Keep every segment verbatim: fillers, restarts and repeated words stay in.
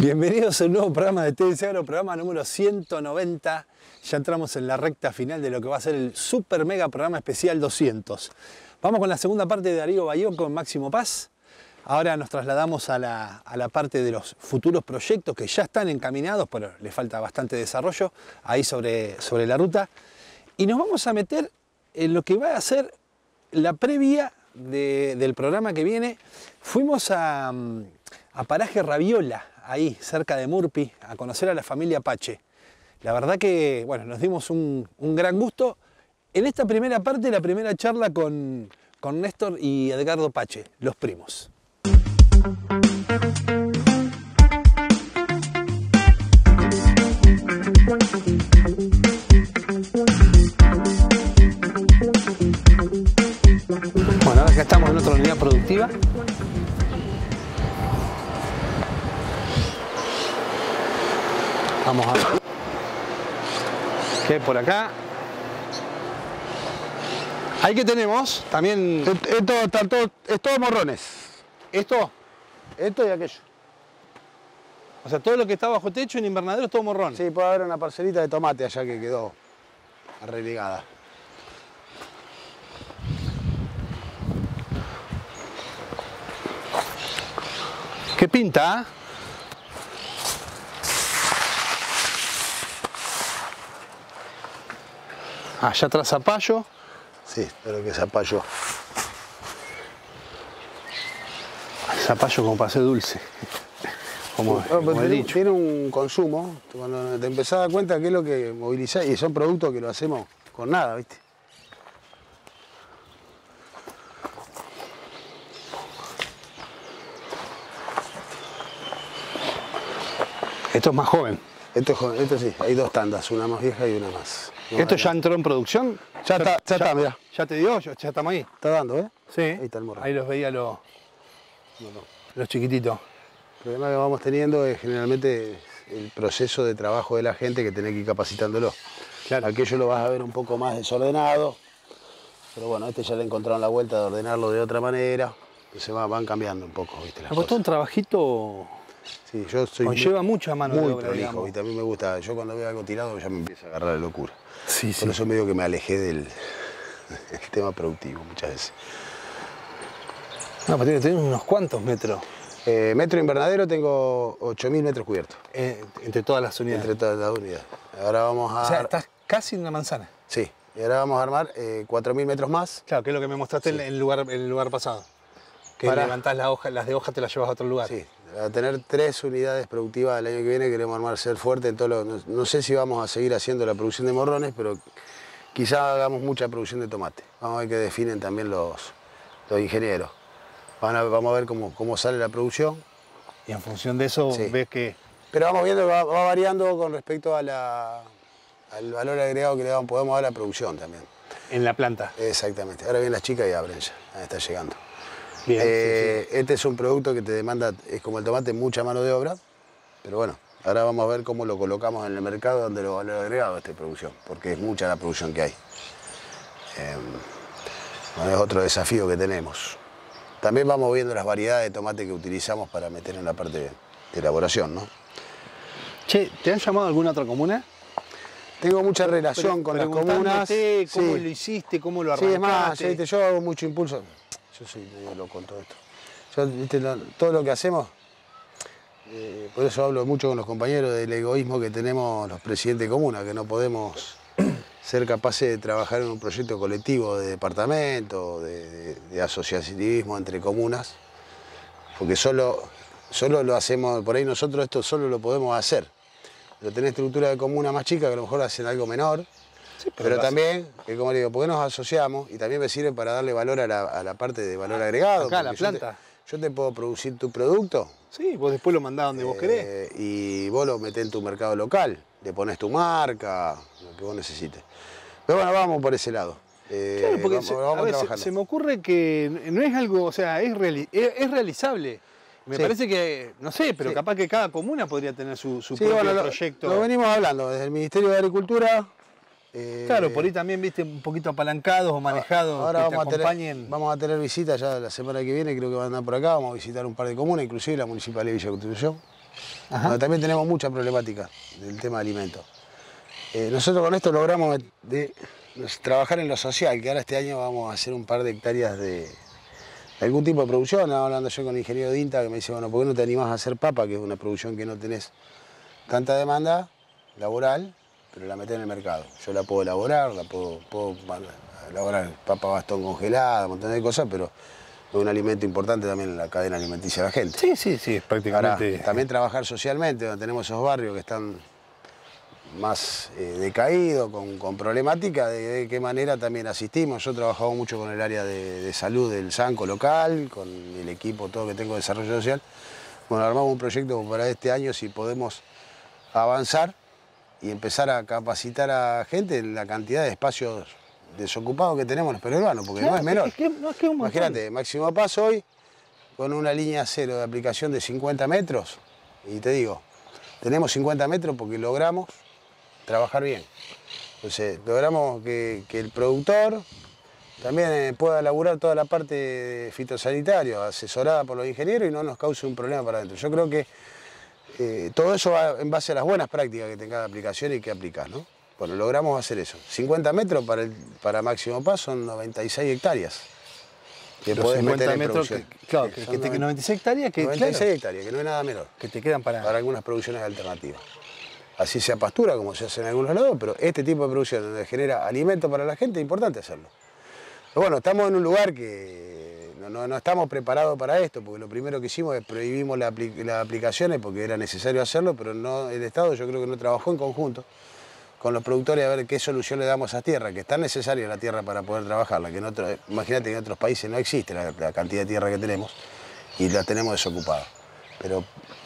Bienvenidos a un nuevo programa de T D C Agro, programa número ciento noventa. Ya entramos en la recta final de lo que va a ser el super mega programa especial doscientos. Vamos con la segunda parte de Darío Bayón con Máximo Paz. Ahora nos trasladamos a la, a la parte de los futuros proyectos que ya están encaminados, pero les falta bastante desarrollo ahí sobre, sobre la ruta. Y nos vamos a meter en lo que va a ser la previa de, del programa que viene. Fuimos a, a Paraje Raviola, ahí cerca de Murphy, a conocer a la familia Pache. La verdad que, bueno, nos dimos un, un gran gusto en esta primera parte, la primera charla con, con Néstor y Edgardo Pache, los primos. Bueno, acá estamos en otra unidad productiva. Vamos a ver que por acá. Ahí que tenemos también. Esto está todo, es todo morrones. Esto, esto y aquello. O sea, todo lo que está bajo techo en invernadero es todo morrón. Sí, puede haber una parcelita de tomate allá que quedó relegada. ¿Qué pinta? Allá atrás zapallo. Sí, espero que zapallo. Zapallo como para hacer dulce. Como, no, como he dicho. Tiene un consumo. Cuando te empezás a dar cuenta que es lo que movilizás. Y son productos que lo hacemos con nada, ¿viste? Esto es más joven. Esto es joven, esto sí. Hay dos tandas, una más vieja y una más. No, ¿esto ya entró en producción? Ya está, ya, ya está, mirá. ¿Ya te dio? Ya, ya estamos ahí. Está dando, ¿eh? Sí. Ahí está el morro. Ahí los veía los, no, no. los chiquititos. El problema que vamos teniendo es generalmente el proceso de trabajo de la gente que tenés que ir capacitándolo. Claro. Aquello lo vas a ver un poco más desordenado. Pero bueno, este ya le encontraron la vuelta de ordenarlo de otra manera. se va, van cambiando un poco, ¿viste? Las cosas. Un trabajito sí, yo soy conlleva muy, mucha mano muy de obra, prolijo, y también me gusta. Yo cuando veo algo tirado ya me empieza a agarrar la locura. Sí, Por sí. eso medio que me alejé del, del tema productivo muchas veces. No, pero tenés unos cuantos metros. Eh, metro invernadero tengo ocho mil metros cubiertos. Eh, entre todas las unidades. Entre todas las unidades. Ahora vamos a... O sea, estás casi en una manzana. Sí. Y ahora vamos a armar eh, cuatro mil metros más. Claro, que es lo que me mostraste sí. en el lugar, el lugar pasado. Que Para... levantás la hoja, las de hoja te las llevas a otro lugar. Sí. A tener tres unidades productivas el año que viene, queremos armar ser fuerte en todo lo... No, no sé si vamos a seguir haciendo la producción de morrones, pero quizá hagamos mucha producción de tomate. Vamos a ver qué definen también los, los ingenieros. Van a, vamos a ver cómo, cómo sale la producción. Y en función de eso sí. ves que... Pero vamos viendo que va, va variando con respecto a la, al valor agregado que le damos, podemos dar a la producción también. En la planta. Exactamente. Ahora vienen las chicas y abren ya. Ahí está llegando. Bien, eh, sí, sí. Este es un producto que te demanda, es como el tomate, mucha mano de obra. Pero bueno, ahora vamos a ver cómo lo colocamos en el mercado donde lo valor agregado a esta producción. Porque es mucha la producción que hay. Eh, bueno, es otro desafío que tenemos. También vamos viendo las variedades de tomate que utilizamos para meter en la parte de elaboración, ¿no? Che, ¿te han llamado a alguna otra comuna? Tengo mucha relación Pre con las comunas. ¿Cómo sí. lo hiciste? ¿Cómo lo arrancaste? Sí, es más, ¿viste? Yo hago mucho impulso. Yo soy medio loco con todo esto. Yo, ¿viste? Todo lo que hacemos, eh, por eso hablo mucho con los compañeros del egoísmo que tenemos los presidentes de comunas, que no podemos ser capaces de trabajar en un proyecto colectivo de departamento, de, de, de asociativismo entre comunas, porque solo, solo lo hacemos, por ahí nosotros esto solo lo podemos hacer. Pero tener estructura de comuna más chica que a lo mejor hacen algo menor, sí, pero, pero también, que como le digo, porque nos asociamos y también me sirve para darle valor a la, a la parte de valor agregado. Acá, la planta. Yo te, yo te puedo producir tu producto. Sí, vos después lo mandás donde eh, vos querés. Y vos lo metés en tu mercado local. Le pones tu marca, lo que vos necesites. Pero bueno, vamos por ese lado. Eh, claro, porque vamos, se, vamos a ver, se, se me ocurre que no es algo, o sea, es, reali es, es realizable. Me sí. parece que, no sé, pero sí. capaz que cada comuna podría tener su, su sí, propio bueno, proyecto. Lo, lo venimos hablando desde el Ministerio de Agricultura. Eh, claro, por ahí también, viste, un poquito apalancados o manejados. Ahora que vamos, te acompañen. A tener, vamos a tener visitas ya la semana que viene, creo que van a andar por acá, vamos a visitar un par de comunas, inclusive la municipalidad de Villa Constitución. Bueno, también tenemos mucha problemática del tema de alimentos. Eh, nosotros con esto logramos de, de trabajar en lo social, que ahora este año vamos a hacer un par de hectáreas de, de algún tipo de producción. Estaba hablando yo con el ingeniero de Inta que me dice, bueno, ¿por qué no te animás a hacer papa? Que es una producción que no tenés tanta demanda laboral, pero la metés en el mercado. Yo la puedo elaborar, la puedo, puedo bueno, elaborar papa bastón congelada, un montón de cosas, pero... un alimento importante también en la cadena alimenticia de la gente. Sí, sí, sí, prácticamente. Ahora, también trabajar socialmente, donde tenemos esos barrios que están más eh, decaídos, con, con problemática, de, de qué manera también asistimos. Yo he trabajado mucho con el área de, de salud del Sanco local, con el equipo todo que tengo de desarrollo social. Bueno, armamos un proyecto para este año si podemos avanzar y empezar a capacitar a gente en la cantidad de espacios desocupados que tenemos los peruanos, porque claro, no es menor. Es que, no, es que es un Imagínate, Máximo Paz hoy, con una línea cero de aplicación de cincuenta metros, y te digo, tenemos cincuenta metros porque logramos trabajar bien. Entonces, logramos que, que el productor también pueda laburar toda la parte fitosanitaria, asesorada por los ingenieros, y no nos cause un problema para adentro. Yo creo que eh, todo eso va en base a las buenas prácticas que tenga la aplicación y que aplicás, ¿no? Bueno, logramos hacer eso. cincuenta metros para, el, para Máximo Paz son noventa y seis hectáreas. Que podés meter en producción. Que, claro, que, que te, noventa y seis hectáreas que... noventa y seis claro, hectáreas, que no es nada menor. Que te quedan para... Para algunas producciones alternativas. Así sea pastura, como se hace en algunos lados, pero este tipo de producción donde genera alimento para la gente, es importante hacerlo. Pero bueno, estamos en un lugar que no, no, no estamos preparados para esto, porque lo primero que hicimos es prohibimos la, las aplicaciones porque era necesario hacerlo, pero no, el Estado yo creo que no trabajó en conjunto con los productores a ver qué solución le damos a tierra, que es tan necesaria la tierra para poder trabajarla, que en otro, imagínate que en otros países no existe la, la cantidad de tierra que tenemos y la tenemos desocupada. Pero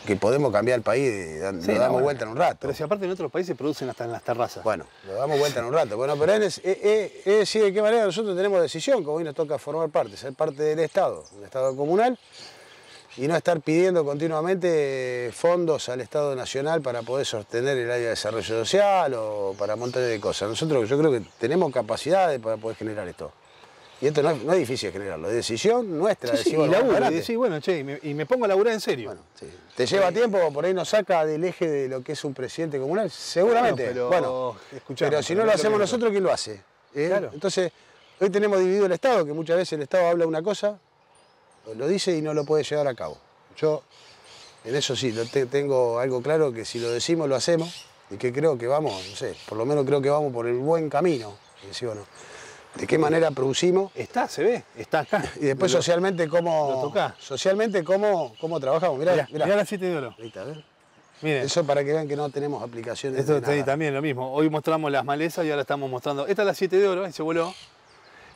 que podemos cambiar el país, y da, sí, nos no, damos bueno, vuelta en un rato. Pero si aparte en otros países producen hasta en las terrazas. Bueno, nos damos vuelta en un rato. Bueno, pero es decir, eh, eh, eh, de qué manera nosotros tenemos decisión, como hoy nos toca formar parte, ser parte del Estado, del Estado comunal, y no estar pidiendo continuamente fondos al Estado Nacional para poder sostener el área de desarrollo social o para montones de cosas. Nosotros yo creo que tenemos capacidades para poder generar esto. Y esto no, no es difícil generarlo, es decisión nuestra. Sí, sí, y laburo, y decís, bueno, che, y me, y me pongo a laburar en serio. Bueno, sí. Te lleva sí. tiempo, por ahí nos saca del eje de lo que es un presidente comunal, seguramente. Bueno, pero, bueno, pero si no lo hacemos nosotros, ¿quién lo hace? ¿Eh? Claro. Entonces, hoy tenemos dividido el Estado, que muchas veces el Estado habla una cosa, lo dice y no lo puede llevar a cabo. Yo, en eso sí, lo te, tengo algo claro, que si lo decimos, lo hacemos, y que creo que vamos, no sé, por lo menos creo que vamos por el buen camino, ¿sí o no? De qué manera producimos. Está, se ve, está acá. Y después lo, socialmente cómo. Socialmente cómo, cómo trabajamos. Mirá, mirá, mirá. mirá la siete de oro. Ahí está, a ver. Miren. Eso para que vean que no tenemos aplicaciones. Esto de nada. También lo mismo. Hoy mostramos las malezas y ahora estamos mostrando. Esta es la siete de oro, ahí se voló.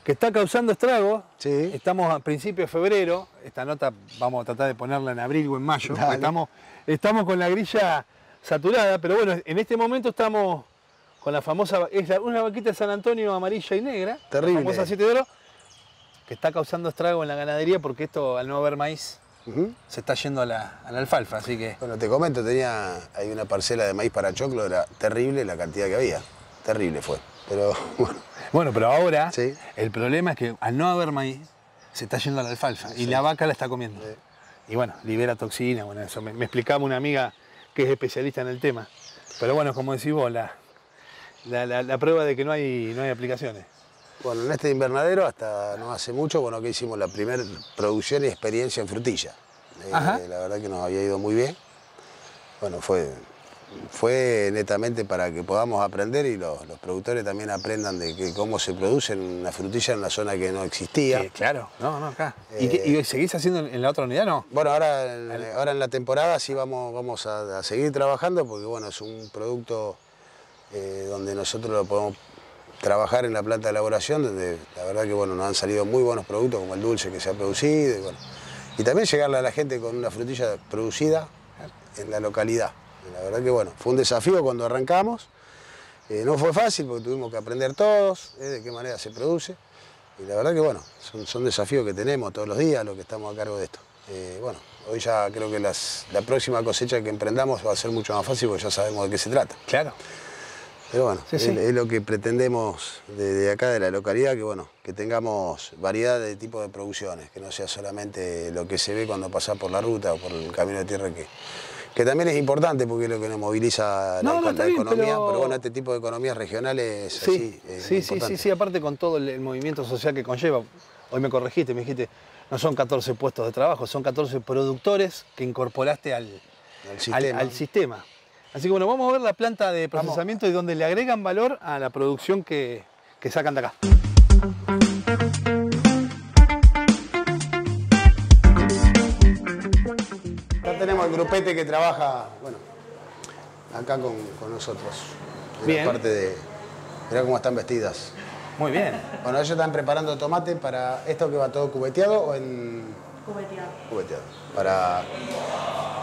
Que está causando estragos. Sí. Estamos a principios de febrero. Esta nota vamos a tratar de ponerla en abril o en mayo. Estamos, estamos con la grilla saturada, pero bueno, en este momento estamos. Con la famosa, es una vaquita de San Antonio amarilla y negra, terrible, la famosa siete de oro, que está causando estrago en la ganadería porque esto, al no haber maíz, uh-huh. se está yendo a la, a la alfalfa, así que... Bueno, te comento, tenía ahí una parcela de maíz para choclo, era terrible la cantidad que había, terrible fue, pero bueno. Bueno, pero ahora, sí. el problema es que al no haber maíz, se está yendo a la alfalfa, sí. y la vaca la está comiendo. Sí. Y bueno, libera toxina, bueno, eso me, me explicaba una amiga que es especialista en el tema. Pero bueno, como decís vos, la... La, la, la prueba de que no hay, no hay aplicaciones. Bueno, en este invernadero hasta no hace mucho, bueno, que hicimos la primera producción y experiencia en frutilla. Eh, la verdad que nos había ido muy bien. Bueno, fue, fue netamente para que podamos aprender y los, los productores también aprendan de que cómo se produce una frutilla en una zona que no existía. Sí, claro, no, no, acá. Eh, ¿Y, ¿Y seguís haciendo en la otra unidad, no? Bueno, ahora, el... ahora en la temporada sí vamos, vamos a, a seguir trabajando porque, bueno, es un producto... Eh, donde nosotros lo podemos trabajar en la planta de elaboración, donde la verdad que bueno, nos han salido muy buenos productos como el dulce que se ha producido y, bueno, y también llegarle a la gente con una frutilla producida en la localidad. Y la verdad que bueno, fue un desafío cuando arrancamos, eh, no fue fácil porque tuvimos que aprender todos eh, de qué manera se produce y la verdad que bueno, son, son desafíos que tenemos todos los días los que estamos a cargo de esto. Eh, bueno, hoy ya creo que las, la próxima cosecha que emprendamos va a ser mucho más fácil porque ya sabemos de qué se trata. Claro. Pero bueno, sí, sí. Es, es lo que pretendemos desde acá de la localidad, que bueno, que tengamos variedad de tipos de producciones, que no sea solamente lo que se ve cuando pasás por la ruta o por el camino de tierra, que, que también es importante porque es lo que nos moviliza no, la, no, la bien, economía, pero... pero bueno, este tipo de economías regionales sí, así, es sí, sí, sí, sí, aparte con todo el, el movimiento social que conlleva. Hoy me corregiste, me dijiste, no son catorce puestos de trabajo, son catorce productores que incorporaste al, al sistema. Al, al sistema. Así que bueno, vamos a ver la planta de procesamiento y donde le agregan valor a la producción que, que sacan de acá. Acá tenemos el grupete que trabaja, bueno, acá con, con nosotros. En bien. La parte de, mirá cómo están vestidas. Muy bien. Bueno, ellos están preparando tomate para esto que va todo cubeteado o en... Cubeteado. Cubeteado. Para...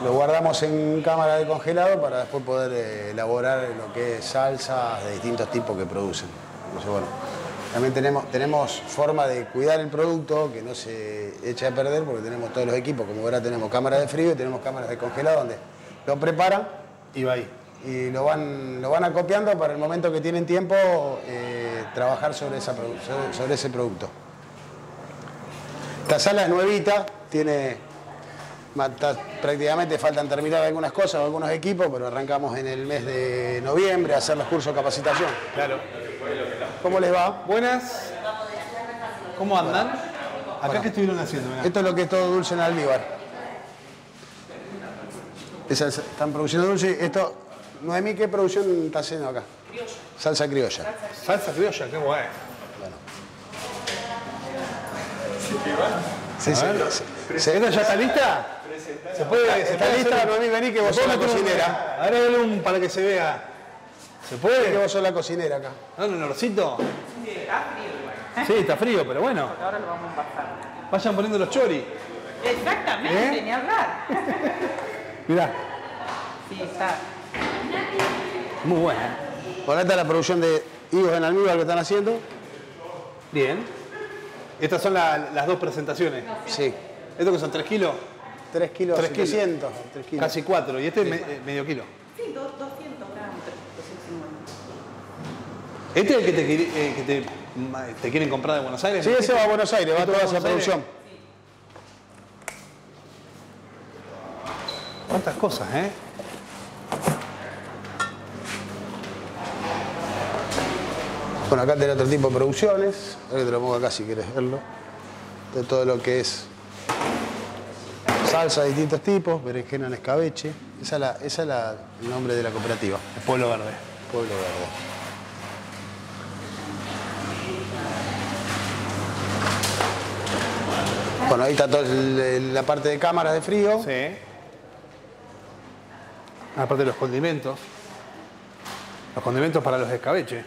Lo guardamos en cámara de congelado para después poder elaborar lo que es salsas de distintos tipos que producen. Entonces, bueno, también tenemos, tenemos forma de cuidar el producto, que no se eche a perder, porque tenemos todos los equipos. Como verás, tenemos cámaras de frío y tenemos cámaras de congelado donde lo preparan y va ahí. Y lo van, lo van acopiando para el momento que tienen tiempo eh, trabajar sobre, esa, sobre, sobre ese producto. Esta sala es nuevita, tiene, está, prácticamente faltan terminar algunas cosas o algunos equipos, pero arrancamos en el mes de noviembre a hacer los cursos de capacitación. Claro. ¿Cómo les va? Buenas. ¿Cómo andan? Bueno. Acá bueno. ¿Qué estuvieron haciendo? Mirá. Esto es lo que es todo dulce en almíbar. Esas están produciendo dulce. Esto, Noemí, ¿qué producción está haciendo acá? Criolla. Salsa criolla. Salsa criolla, qué guay. Sí, sí, sí. ¿Se ve ya está lista? ¿Se puede, ¿Está, se está puede lista? Hacer... Noemí, vení que vos sos la cocinera. Ahora dale un para que se vea. ¿Se puede? Que vos sos la cocinera acá. ¿No, un olorcito? Sí, está frío igual. Bueno. Sí, está frío, pero bueno. Porque ahora lo vamos a empastar. Vayan poniendo los choris. Exactamente, ¿eh? Ni hablar. Mirá. Sí, está. Muy buena. Bueno, esta es la producción de higos en almíbar que están haciendo. Bien. Estas son la, las dos presentaciones. Sí. ¿Esto que son tres kilos? Tres kilos. Tres kilos. tres kilos. Casi cuatro. ¿Y este sí. me, eh, medio kilo? Sí, doscientos gramos. Este es el que te, eh, que te ¿Te quieren comprar de Buenos Aires? Sí, ¿no? Ese va a Buenos Aires, va toda esa producción. Cuántas cosas, ¿eh? Bueno, acá tenés otro tipo de producciones. Ahora te lo pongo acá si quieres verlo. De todo lo que es salsa de distintos tipos, berenjena en escabeche. Esa es, la, esa es la, el nombre de la cooperativa. El Pueblo Verde. Pueblo Verde. Bueno, ahí está toda la parte de cámaras de frío. Sí. La parte de los condimentos. Los condimentos para los escabeches.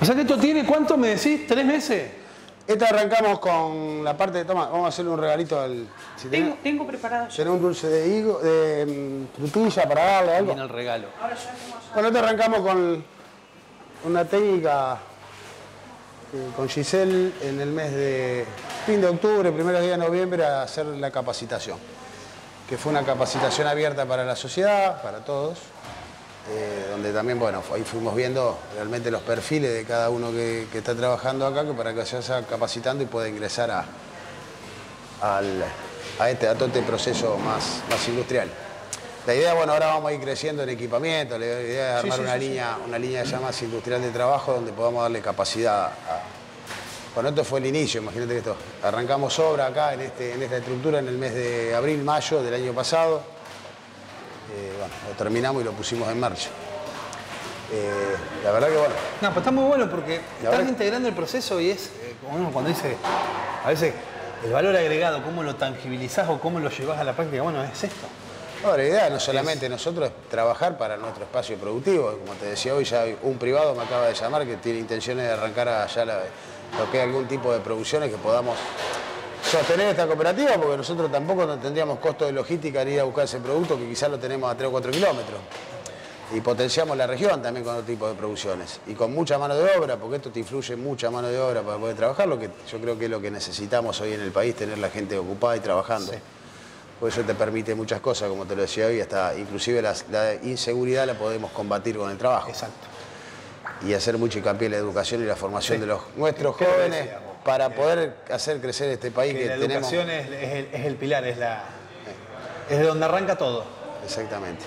O sea que esto tiene, ¿cuánto me decís? ¿Tres meses? Esta arrancamos con la parte de toma. Vamos a hacerle un regalito al... Si tengo, tenés, tengo preparado. ¿Será un dulce de higo, de frutilla para darle algo? Viene el regalo. Ahora ya hacemos... Bueno, te arrancamos con una técnica con Giselle en el mes de fin de octubre, primeros días de noviembre, a hacer la capacitación. Que fue una capacitación abierta para la sociedad, para todos, eh, donde también, bueno, ahí fuimos viendo realmente los perfiles de cada uno que, que está trabajando acá, que para que se vaya capacitando y pueda ingresar a, al, a, este, a todo este proceso más, más industrial. La idea, bueno, ahora vamos a ir creciendo en equipamiento, la idea es armar sí, sí, una, sí, línea, sí. una línea ya más industrial de trabajo donde podamos darle capacidad a... Bueno, esto fue el inicio, imagínate que esto... Arrancamos obra acá en, este, en esta estructura en el mes de abril, mayo del año pasado. Eh, bueno, lo terminamos y lo pusimos en marcha. Eh, la verdad que bueno... No, pues está muy bueno porque estás integrando el proceso y es, eh, como uno cuando dice, a veces, el valor agregado, cómo lo tangibilizás o cómo lo llevás a la práctica, bueno, es esto. No, la idea no solamente nosotros es trabajar para nuestro espacio productivo. Como te decía hoy, ya un privado me acaba de llamar que tiene intenciones de arrancar allá la, lo que es algún tipo de producciones que podamos sostener esta cooperativa, porque nosotros tampoco tendríamos costo de logística en ir a buscar ese producto que quizás lo tenemos a tres o cuatro kilómetros. Y potenciamos la región también con otro tipo de producciones. Y con mucha mano de obra, porque esto te influye mucha mano de obra para poder trabajar, lo que yo creo que es lo que necesitamos hoy en el país, tener la gente ocupada y trabajando. Sí. Por eso te permite muchas cosas, como te lo decía hoy, hasta inclusive la, la inseguridad la podemos combatir con el trabajo. Exacto. Y hacer mucho hincapié en la educación y la formación sí. de los nuestros jóvenes decíamos, para poder eh, hacer crecer este país que, que la tenemos. La educación es, es, el, es el pilar, es la sí. es de donde arranca todo. Exactamente.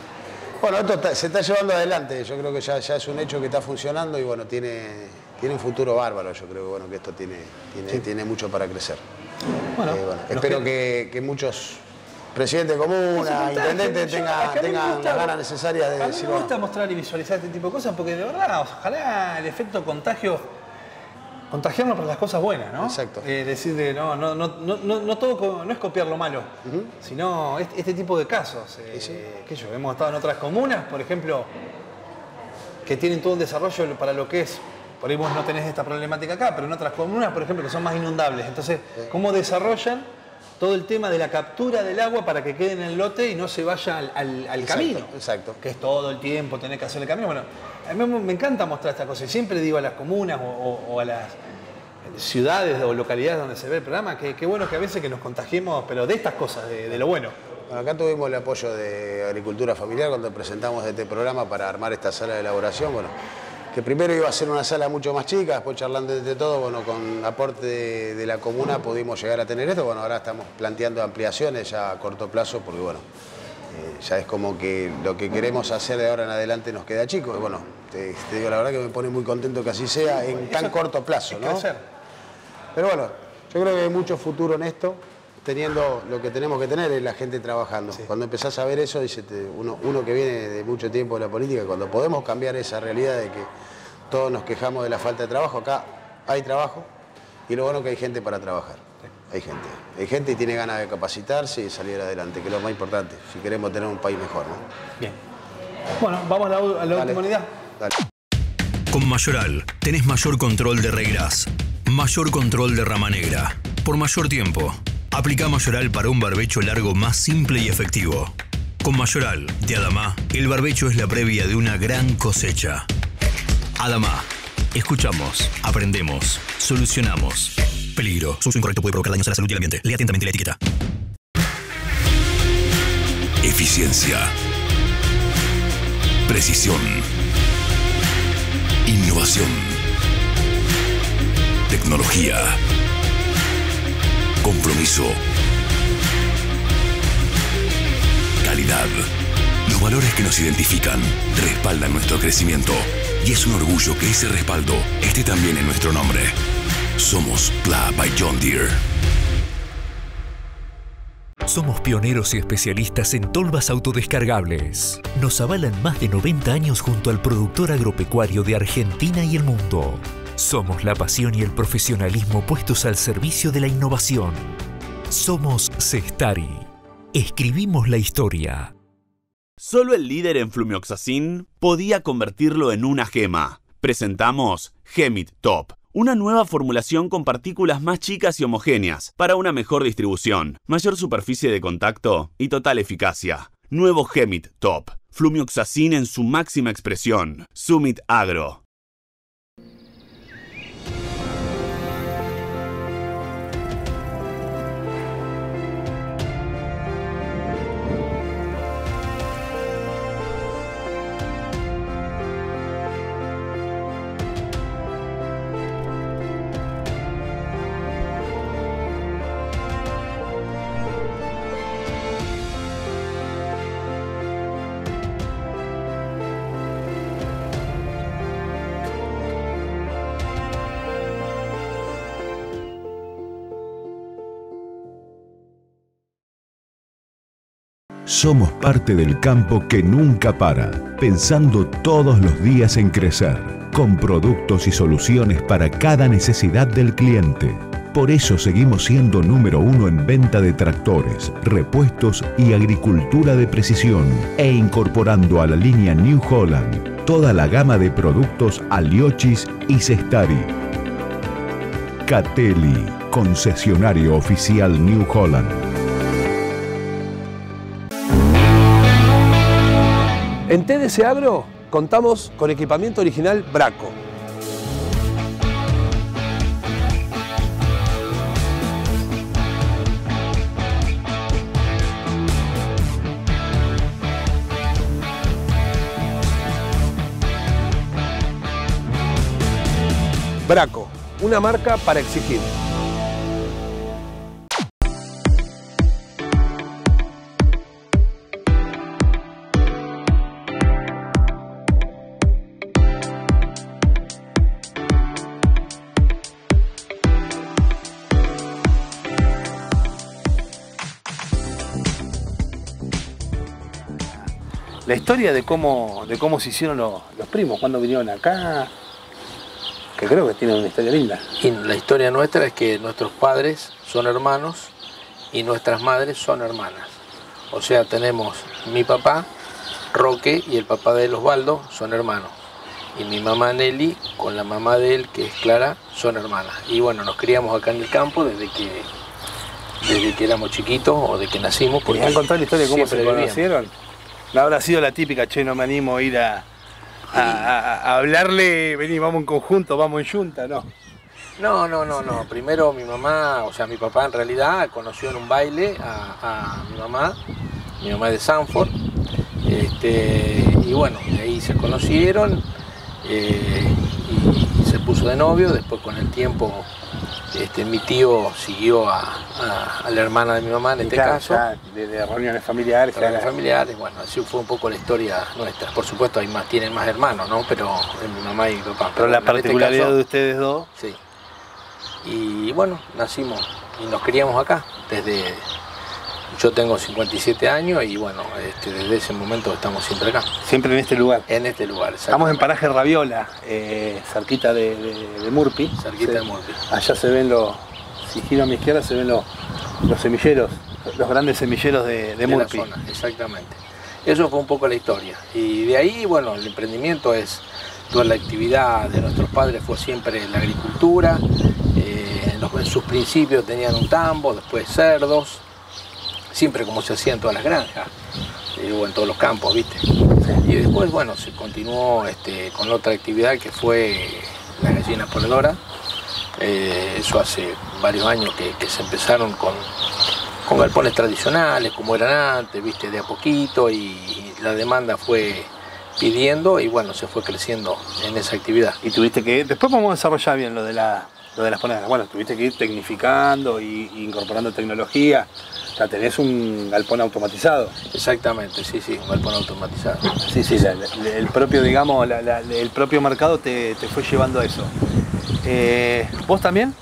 Bueno, esto está, se está llevando adelante, yo creo que ya, ya es un hecho que está funcionando y bueno, tiene, tiene un futuro bárbaro, yo creo que, bueno, que esto tiene, tiene, sí. tiene mucho para crecer. Bueno, eh, bueno, espero que, que muchos... Presidente común, intendente, tenga, tenga la gana necesaria de... A mí me gusta mostrar y visualizar este tipo de cosas porque de verdad, ojalá el efecto contagio, contagiarnos por las cosas buenas, ¿no? Exacto. Eh, decir de no, no, no, no, no todo no es copiar lo malo, uh-huh. sino este, este tipo de casos. Eh, sí, sí. Que yo, hemos estado en otras comunas, por ejemplo, que tienen todo un desarrollo para lo que es. Por ahí vos no tenés esta problemática acá, pero en otras comunas, por ejemplo, que son más inundables. Entonces, sí. ¿cómo desarrollan todo el tema de la captura del agua para que quede en el lote y no se vaya al, al, al exacto, camino? Exacto. Que es todo el tiempo tener que hacer el camino. Bueno, a mí me encanta mostrar estas cosas. Siempre digo a las comunas o, o, o a las ciudades o localidades donde se ve el programa que, que bueno que a veces que nos contagiemos, pero de estas cosas, de, de lo bueno. Bueno, acá tuvimos el apoyo de Agricultura Familiar cuando presentamos este programa para armar esta sala de elaboración. Bueno, que primero iba a ser una sala mucho más chica, después charlando entre todo, bueno, con aporte de, de la comuna pudimos llegar a tener esto. Bueno, ahora estamos planteando ampliaciones ya a corto plazo, porque bueno, eh, ya es como que lo que queremos hacer de ahora en adelante nos queda chico. Y bueno, te, te digo la verdad que me pone muy contento que así sea en tan corto plazo, ¿no? Pero bueno, yo creo que hay mucho futuro en esto, teniendo lo que tenemos que tener es la gente trabajando. Sí. Cuando empezás a ver eso, dice uno, uno que viene de mucho tiempo de la política, cuando podemos cambiar esa realidad de que todos nos quejamos de la falta de trabajo, acá hay trabajo y lo bueno que hay gente para trabajar. Sí. Hay gente. Hay gente y tiene ganas de capacitarse y salir adelante, que es lo más importante, si queremos tener un país mejor, ¿no? Bien. Bueno, vamos a la, a la última unidad. Dale. Con Mayoral tenés mayor control de regras, mayor control de rama negra, por mayor tiempo. Aplica Mayoral para un barbecho largo más simple y efectivo. Con Mayoral, de Adama, el barbecho es la previa de una gran cosecha. Adama, escuchamos, aprendemos, solucionamos. Peligro. Su uso incorrecto puede provocar daños a la salud y al ambiente. Lea atentamente la etiqueta. Eficiencia. Precisión. Innovación. Tecnología. Compromiso. Calidad. Los valores que nos identifican respaldan nuestro crecimiento. Y es un orgullo que ese respaldo esté también en nuestro nombre. Somos Pla by John Deere. Somos pioneros y especialistas en tolvas autodescargables. Nos avalan más de noventa años junto al productor agropecuario de Argentina y el mundo. Somos la pasión y el profesionalismo puestos al servicio de la innovación. Somos Cestari. Escribimos la historia. Solo el líder en Flumioxacin podía convertirlo en una gema. Presentamos Gemit Top. Una nueva formulación con partículas más chicas y homogéneas, para una mejor distribución, mayor superficie de contacto y total eficacia. Nuevo Gemit Top. Flumioxacin en su máxima expresión. Summit Agro. Somos parte del campo que nunca para, pensando todos los días en crecer, con productos y soluciones para cada necesidad del cliente. Por eso seguimos siendo número uno en venta de tractores, repuestos y agricultura de precisión, e incorporando a la línea New Holland toda la gama de productos Aliochis y Cestari. Catelli, concesionario oficial New Holland. En T D C Agro contamos con equipamiento original Bracco. Bracco, una marca para exigir. La historia de cómo, de cómo se hicieron los, los primos, cuando vinieron acá, que creo que tienen una historia linda. Y la historia nuestra es que nuestros padres son hermanos y nuestras madres son hermanas. O sea, tenemos mi papá, Roque, y el papá de Osvaldo son hermanos. Y mi mamá Nelly, con la mamá de él, que es Clara, son hermanas. Y bueno, nos criamos acá en el campo desde que... desde que éramos chiquitos o de que nacimos. ¿Me han contado la historia de cómo se conocieron? No habrá sido la típica, che, no me animo a ir a, a, a, a hablarle, vení, vamos en conjunto, vamos en yunta, no. No, no, no, no. Primero mi mamá, o sea, mi papá en realidad conoció en un baile a, a mi mamá, mi mamá es de Sanford, este, y bueno, de ahí se conocieron eh, y, y se puso de novio. Después con el tiempo este, mi tío siguió a, a, a la hermana de mi mamá, en este claro, caso. Ya, de, de reuniones familiares. De reuniones familiares, bueno, así fue un poco la historia nuestra. Por supuesto, hay más, tienen más hermanos, ¿no? Pero mi mamá y mi papá. Pero, pero la particularidad este caso, de ustedes dos. Sí. Y bueno, nacimos y nos criamos acá. Desde, yo tengo cincuenta y siete años y bueno, este, desde ese momento estamos siempre acá. Siempre en este lugar. En este lugar, estamos en Paraje Raviola, eh, cerquita de, de, de Murphy. Cerquita se, de Murphy. Allá se ven los, si giro a mi izquierda, se ven los, los semilleros, los grandes semilleros de, de, de Murphy. La zona, exactamente. Eso fue un poco la historia. Y de ahí, bueno, el emprendimiento es, toda la actividad de nuestros padres fue siempre la agricultura. Eh, en, los, en sus principios tenían un tambo, después cerdos. Siempre como se hacía en todas las granjas, eh, o en todos los campos, ¿viste? Y después, bueno, se continuó este, con otra actividad que fue la gallina ponedora. Eh, eso hace varios años que, que se empezaron con, con galpones tradicionales, como eran antes, ¿viste? De a poquito, y la demanda fue pidiendo y bueno, se fue creciendo en esa actividad. Y tuviste que, después vamos a desarrollar bien lo de, la, lo de las ponedas, bueno, tuviste que ir tecnificando e incorporando tecnología, o sea, tenés un galpón automatizado. Exactamente, sí, sí, un galpón automatizado. Sí, sí, la, la, el propio, digamos, la, la, el propio mercado te, te fue llevando a eso. Eh, ¿Vos también?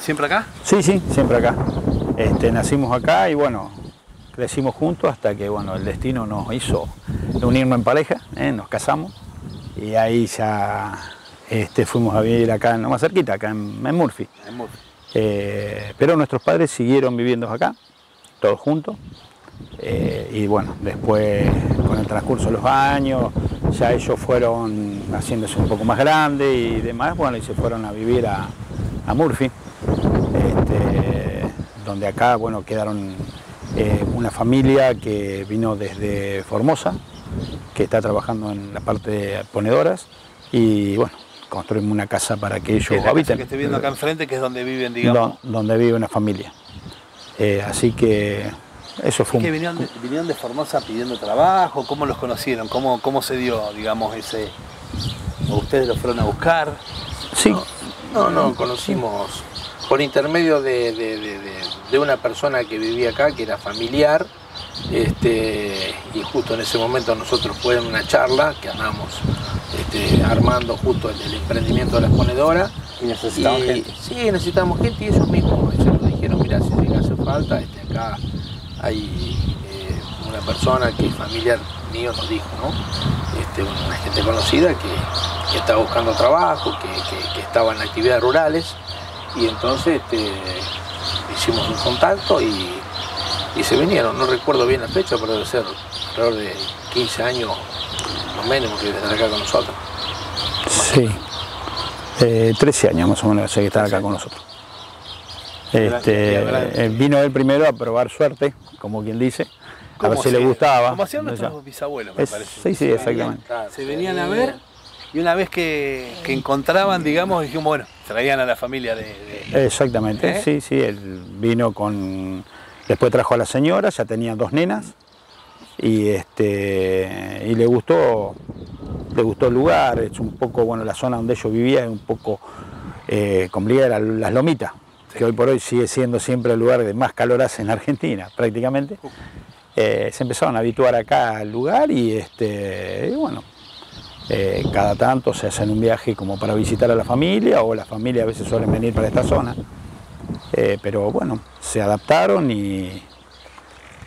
¿Siempre acá? Sí, sí, siempre acá. Este, nacimos acá y bueno, crecimos juntos hasta que bueno, el destino nos hizo unirnos en pareja, ¿eh? Nos casamos y ahí ya este, fuimos a vivir acá, no más cerquita, acá en, en Murphy. En Murphy. Eh, pero nuestros padres siguieron viviendo acá, todos juntos. Eh, y bueno, después con el transcurso de los años, ya ellos fueron haciéndose un poco más grandes y demás, bueno, y se fueron a vivir a, a Murphy, este, donde acá, bueno, quedaron eh, una familia que vino desde Formosa, que está trabajando en la parte de ponedoras, y bueno, construimos una casa para que ellos es la habiten. Casa que estoy viendo acá enfrente, que es donde viven, digamos. Don, donde vive una familia. Eh, así que eso fue. ¿Es que vinieron de, vinieron de Formosa pidiendo trabajo? ¿Cómo los conocieron? ¿Cómo, cómo se dio, digamos, ese? ¿O ustedes los fueron a buscar? Sí. No, no, no conocimos por intermedio de, de, de, de, de una persona que vivía acá, que era familiar, este, y justo en ese momento nosotros fue en una charla que andábamos este, armando justo el, el emprendimiento de las ponedoras. Y necesitamos y, gente. Sí, necesitamos gente y ellos mismos ellos nos dijeron, mira, si llega a hacer falta, este, acá hay eh, una persona que es familiar mío, nos dijo, ¿no? Este, una gente conocida que, que estaba buscando trabajo, que, que, que estaba en actividades rurales, y entonces este, hicimos un contacto y, y se vinieron. No recuerdo bien la fecha, pero debe ser alrededor de quince años más o menos que están acá con nosotros. Sí, eh, trece años más o menos que están acá con nosotros. Este, vino él primero a probar suerte, como quien dice, a ver si le gustaba. Como hacían nuestros bisabuelos, me parece. Sí, sí, exactamente. Se venían a ver y una vez que, que encontraban, digamos, dijimos, bueno, traían a la familia de... de... Exactamente, ¿eh? Sí, sí, él vino con... Después trajo a la señora, ya tenía dos nenas y, este, y le gustó, le gustó el lugar, es un poco, bueno, la zona donde ellos vivían es un poco eh, complicada, las lomitas. Que hoy por hoy sigue siendo siempre el lugar de más calor hace en Argentina, prácticamente. Eh, se empezaron a habituar acá al lugar y, este, y bueno, eh, cada tanto se hacen un viaje como para visitar a la familia o la familia a veces suelen venir para esta zona. Eh, pero bueno, se adaptaron y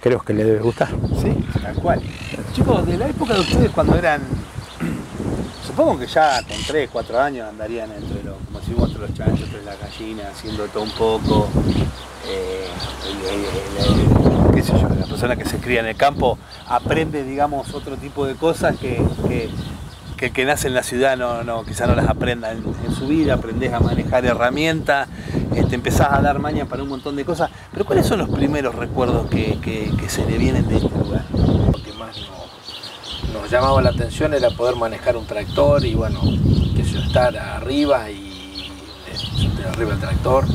creo que les debe gustar. Sí, tal cual. Chicos, de la época de ustedes cuando eran... Supongo que ya con tres, cuatro años andarían entre los, como decimos, entre los chanchos, entre las gallinas, haciendo todo un poco. Eh, el, el, el, qué sé yo, la persona que se cría en el campo aprende, digamos, otro tipo de cosas que, que, que el que nace en la ciudad no, no, quizá no las aprenda en, en su vida. Aprendés a manejar herramientas, este, empezás a dar maña para un montón de cosas. Pero ¿cuáles son los primeros recuerdos que, que, que se le vienen de este lugar? Lo que más no... nos llamaba la atención era poder manejar un tractor y bueno, que yo estar arriba y eh, arriba el tractor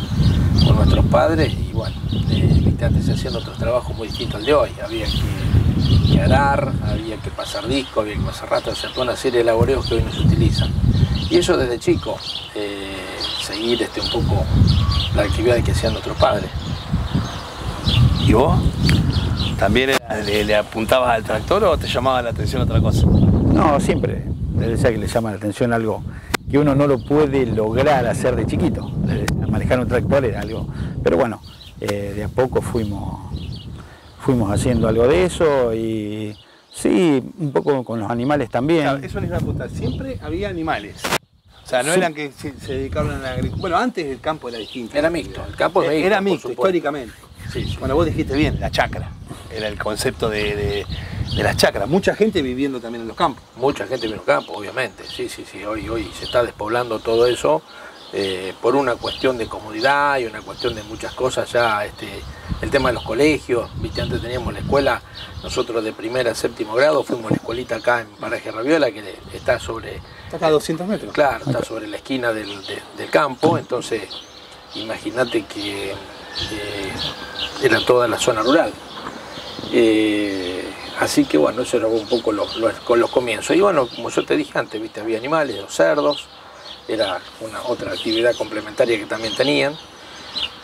con nuestros padres y bueno, eh, antes haciendo otros trabajos muy distintos al de hoy, había que, que arar, había que pasar disco, había que pasar rastro, o sea, toda una serie de laboreos que hoy no se utilizan. Y ellos desde chico, eh, seguir este, un poco la actividad que hacían nuestros padres. ¿Y vos? ¿También le, le apuntabas al tractor o te llamaba la atención otra cosa? No, siempre. Debe ser que le llama la atención algo que uno no lo puede lograr hacer de chiquito. Manejar un tractor era algo... Pero bueno, eh, de a poco fuimos, fuimos haciendo algo de eso y sí, un poco con los animales también. Claro, eso les iba a apuntar. Siempre había animales. O sea, no sí. Eran que se, se dedicaron a la agricultura. Bueno, antes el campo era distinto. Era mixto. El campo era, era mixto, históricamente. Sí, sí. Bueno, vos dijiste bien, la chacra, era el concepto de, de, de las chacras. Mucha gente viviendo también en los campos. Mucha gente en los campos, obviamente. Sí, sí, sí. Hoy, hoy se está despoblando todo eso eh, por una cuestión de comodidad y una cuestión de muchas cosas. Ya este, el tema de los colegios, viste, antes teníamos la escuela, nosotros de primer a séptimo grado fuimos a la escuelita acá en Paraje Raviola, que está sobre... Está a doscientos metros. Claro, está sobre la esquina del, de, del campo, entonces imagínate que... Eh, era toda la zona rural. Eh, Así que bueno, eso era un poco los, los, con los comienzos. Y bueno, como yo te dije antes, viste, había animales, los cerdos, era una otra actividad complementaria que también tenían.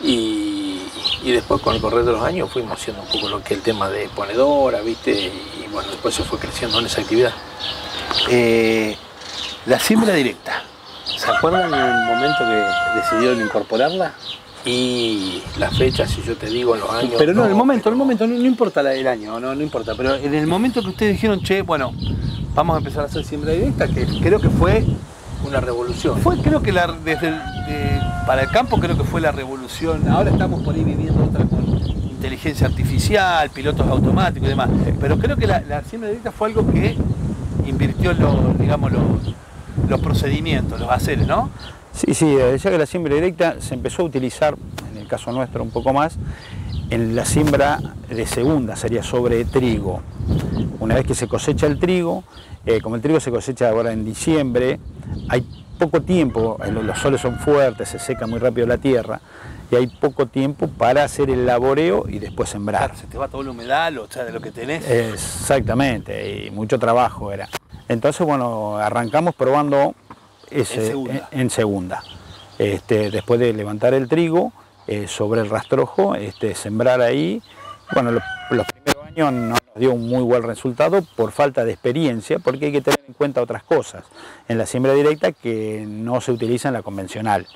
Y, y después con el correr de los años fuimos haciendo un poco lo que el tema de ponedora, viste, y bueno, después se fue creciendo en esa actividad. Eh, la siembra directa, ¿se acuerdan del momento que decidieron incorporarla? Y las fechas, si yo te digo, en los años... Pero no, no el momento, pero... el momento, no, no importa el año, no, no importa. Pero en el momento que ustedes dijeron, che, bueno, vamos a empezar a hacer siembra directa, que creo que fue... Una revolución. Fue, creo que la, desde el, de, para el campo creo que fue la revolución. Ahora estamos por ahí viviendo otra con inteligencia artificial, pilotos automáticos y demás. Pero creo que la, la siembra directa fue algo que invirtió los, digamos, los, los procedimientos, los haceres, ¿no? Sí, sí, ya que la siembra directa se empezó a utilizar, en el caso nuestro un poco más, en la siembra de segunda, sería sobre trigo. Una vez que se cosecha el trigo, eh, como el trigo se cosecha ahora en diciembre, hay poco tiempo, los soles son fuertes, se seca muy rápido la tierra, y hay poco tiempo para hacer el laboreo y después sembrar. Claro, se te va todo la humedad, o sea, de lo que tenés. Exactamente, y mucho trabajo era. Entonces, bueno, arrancamos probando ese, en segunda. En, en segunda. Este, después de levantar el trigo, eh, sobre el rastrojo, este, sembrar ahí. Bueno, los, los primeros años no nos dio un muy buen resultado por falta de experiencia, porque hay que tener en cuenta otras cosas en la siembra directa que no se utiliza en la convencional,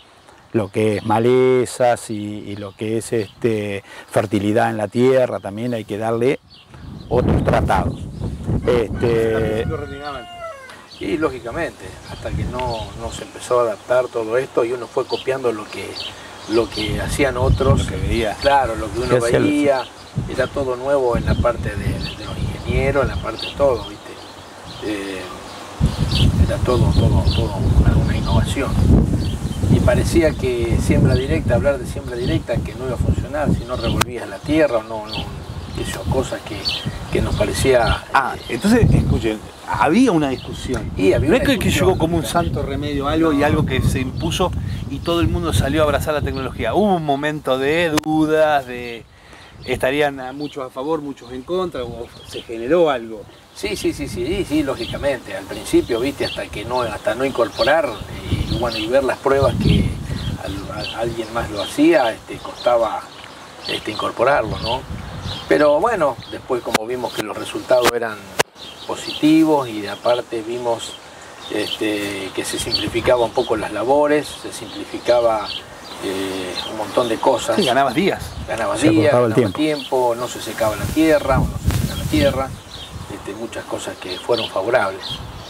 lo que es malezas y, y lo que es este, fertilidad en la tierra, también hay que darle otros tratados. Este, y lógicamente, hasta que no, no se empezó a adaptar todo esto y uno fue copiando lo que, lo que hacían otros, lo que veía. Claro, lo que uno veía. Era todo nuevo en la parte de, de los ingenieros, en la parte de todo, ¿viste? Eh, era todo, todo, todo una, una innovación. Y parecía que siembra directa, hablar de siembra directa, que no iba a funcionar si no revolvías la tierra o no, no que son cosas que, que nos parecía... Ah, eh, entonces, escuchen, había una discusión. Y había no es que, que llegó como un santo remedio algo no. Y algo que se impuso y todo el mundo salió a abrazar la tecnología. Hubo un momento de dudas, de... Estarían a muchos a favor, muchos en contra, o se generó algo. Sí, sí, sí, sí, sí, lógicamente. Al principio, viste, hasta que no, hasta no incorporar y bueno, y ver las pruebas que al, a, alguien más lo hacía, este, costaba este, incorporarlo, ¿no? Pero bueno, después como vimos que los resultados eran positivos y aparte vimos este, que se simplificaba un poco las labores, se simplificaba. Eh, un montón de cosas. Sí, ganabas días. Ganabas se días, ganabas tiempo. tiempo, no se secaba la tierra, o no se secaba la tierra, este, muchas cosas que fueron favorables.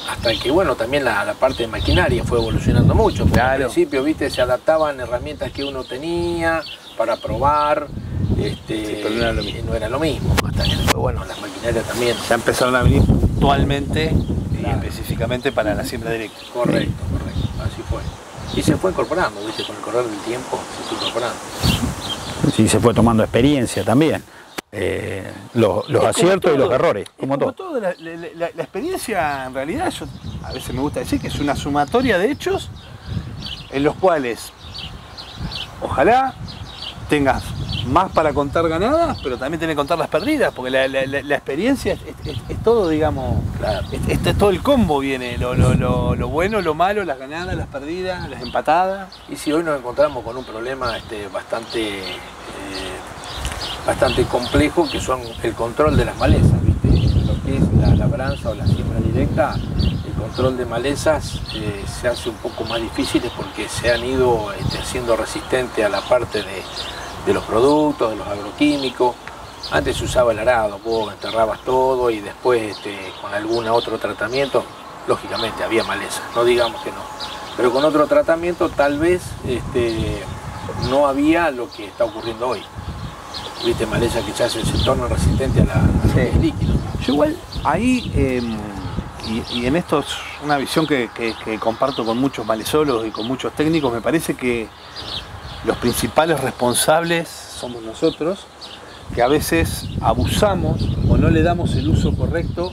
Hasta que, bueno, también la, la parte de maquinaria fue evolucionando mucho. Porque claro. Al principio, viste, se adaptaban herramientas que uno tenía para probar, este, sí, pero no, era lo mismo. no era lo mismo. Hasta que después, bueno, las maquinarias también. Ya empezaron a venir puntualmente claro. Y específicamente para la siembra directa. Correcto, correcto, así fue. Y se fue incorporando, ¿viste? Con el correr del tiempo se fue incorporando. Sí, se fue tomando experiencia también. Eh, los los aciertos todo, y los errores, como, como todo. todo la, la, la experiencia, en realidad, yo a veces me gusta decir que es una sumatoria de hechos en los cuales ojalá tengas más para contar ganadas, pero también tenés que contar las perdidas, porque la, la, la experiencia es, es, es todo, digamos, claro. es, es, es todo el combo viene, lo, lo, lo, lo bueno, lo malo, las ganadas, las perdidas, las empatadas. Y si hoy nos encontramos con un problema este, bastante, eh, bastante complejo, que son el control de las malezas, ¿viste? Lo que es la labranza o la siembra directa, el control de malezas eh, se hace un poco más difícil porque se han ido este, haciendo resistente a la parte de... de los productos, de los agroquímicos. Antes se usaba el arado, vos enterrabas todo y después este, con algún otro tratamiento, lógicamente había maleza, no digamos que no. Pero con otro tratamiento tal vez este, no había lo que está ocurriendo hoy. Viste, maleza que ya se, se torna resistente a, la, a sí. los líquidos. Yo igual ahí, eh, y, y en esto es una visión que, que, que comparto con muchos malezólogos y con muchos técnicos, me parece que los principales responsables somos nosotros, que a veces abusamos o no le damos el uso correcto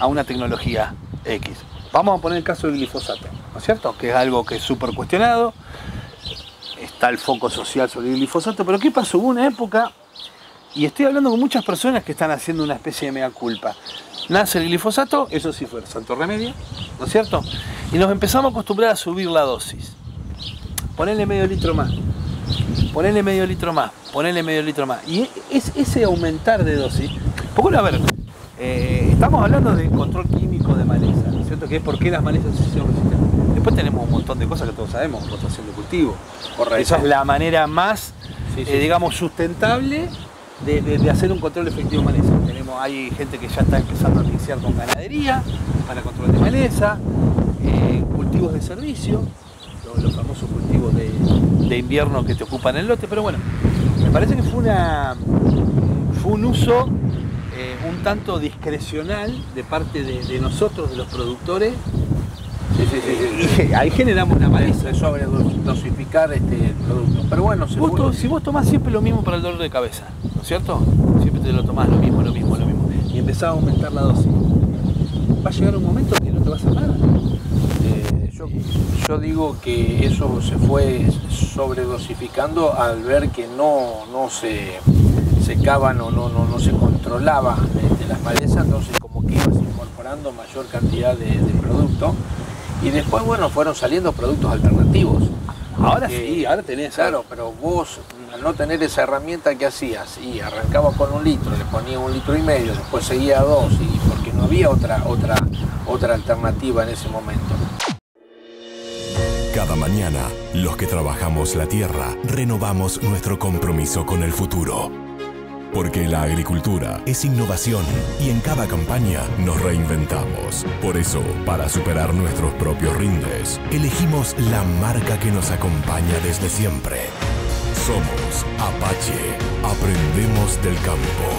a una tecnología X. Vamos a poner el caso del glifosato, ¿no es cierto? Que es algo que es súper cuestionado, está el foco social sobre el glifosato, pero ¿qué pasó? Hubo una época y estoy hablando con muchas personas que están haciendo una especie de mea culpa. Nace el glifosato, eso sí fue el santo remedio, ¿no es cierto? Y nos empezamos a acostumbrar a subir la dosis. Ponele medio litro más, ponele medio litro más, ponele medio litro más. Y es ese aumentar de dosis, porque bueno, a ver, eh, estamos hablando de control químico de maleza, ¿no es cierto? Que es por qué las malezas se hicieron resistentes. Después tenemos un montón de cosas que todos sabemos, rotación de cultivo. Correcto. Esa es la manera más, sí, sí, eh, digamos, sustentable de, de, de hacer un control efectivo de maleza. Tenemos, hay gente que ya está empezando a iniciar con ganadería para control de maleza, eh, cultivos de servicio, los famosos cultivos de, de invierno que te ocupan el lote, pero bueno, me parece que fue una fue un uso eh, un tanto discrecional de parte de, de nosotros, de los productores. Sí, sí, sí, sí. Y ahí generamos una maleza. Eso habría que dosificar este producto. Pero bueno, si vos, to, si vos tomás siempre lo mismo para el dolor de cabeza, ¿no es cierto? Siempre te lo tomás lo mismo, lo mismo, lo mismo. Y empezás a aumentar la dosis. Va a llegar un momento que no te va a hacer nada. Yo, yo digo que eso se fue sobredosificando al ver que no, no se secaban o no, no, no se controlaba este, las malezas, entonces como que ibas incorporando mayor cantidad de, de producto y después bueno fueron saliendo productos alternativos. Ahora que, sí, ahora tenés. Claro, pero vos al no tener esa herramienta que hacías y arrancabas con un litro, le ponías un litro y medio, después seguía dos y porque no había otra, otra, otra alternativa en ese momento. Cada mañana, los que trabajamos la tierra, renovamos nuestro compromiso con el futuro. Porque la agricultura es innovación y en cada campaña nos reinventamos. Por eso, para superar nuestros propios rindes, elegimos la marca que nos acompaña desde siempre. Somos Apache, aprendemos del campo.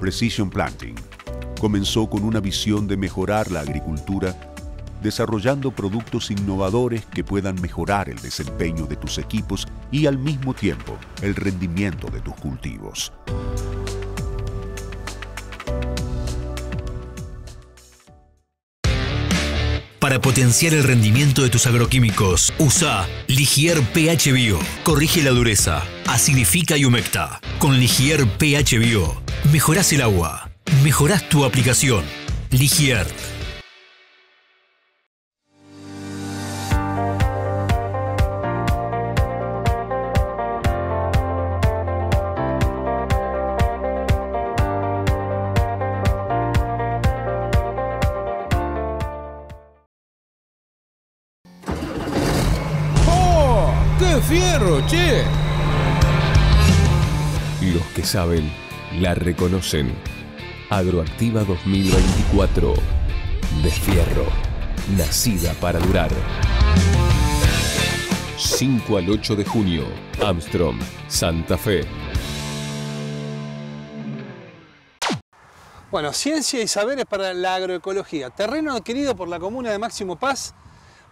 Precision Planting comenzó con una visión de mejorar la agricultura, desarrollando productos innovadores que puedan mejorar el desempeño de tus equipos y al mismo tiempo el rendimiento de tus cultivos. Para potenciar el rendimiento de tus agroquímicos, usa Ligier P H Bio. Corrige la dureza, acidifica y humecta. Con Ligier P H Bio, mejorás el agua, mejorás tu aplicación. Ligier. ¡Oh! ¡Qué fierro, che! Los que saben la reconocen. Agroactiva dos mil veinticuatro. De fierro. Nacida para durar. cinco al ocho de junio. Armstrong, Santa Fe. Bueno, ciencia y saberes para la agroecología. Terreno adquirido por la comuna de Máximo Paz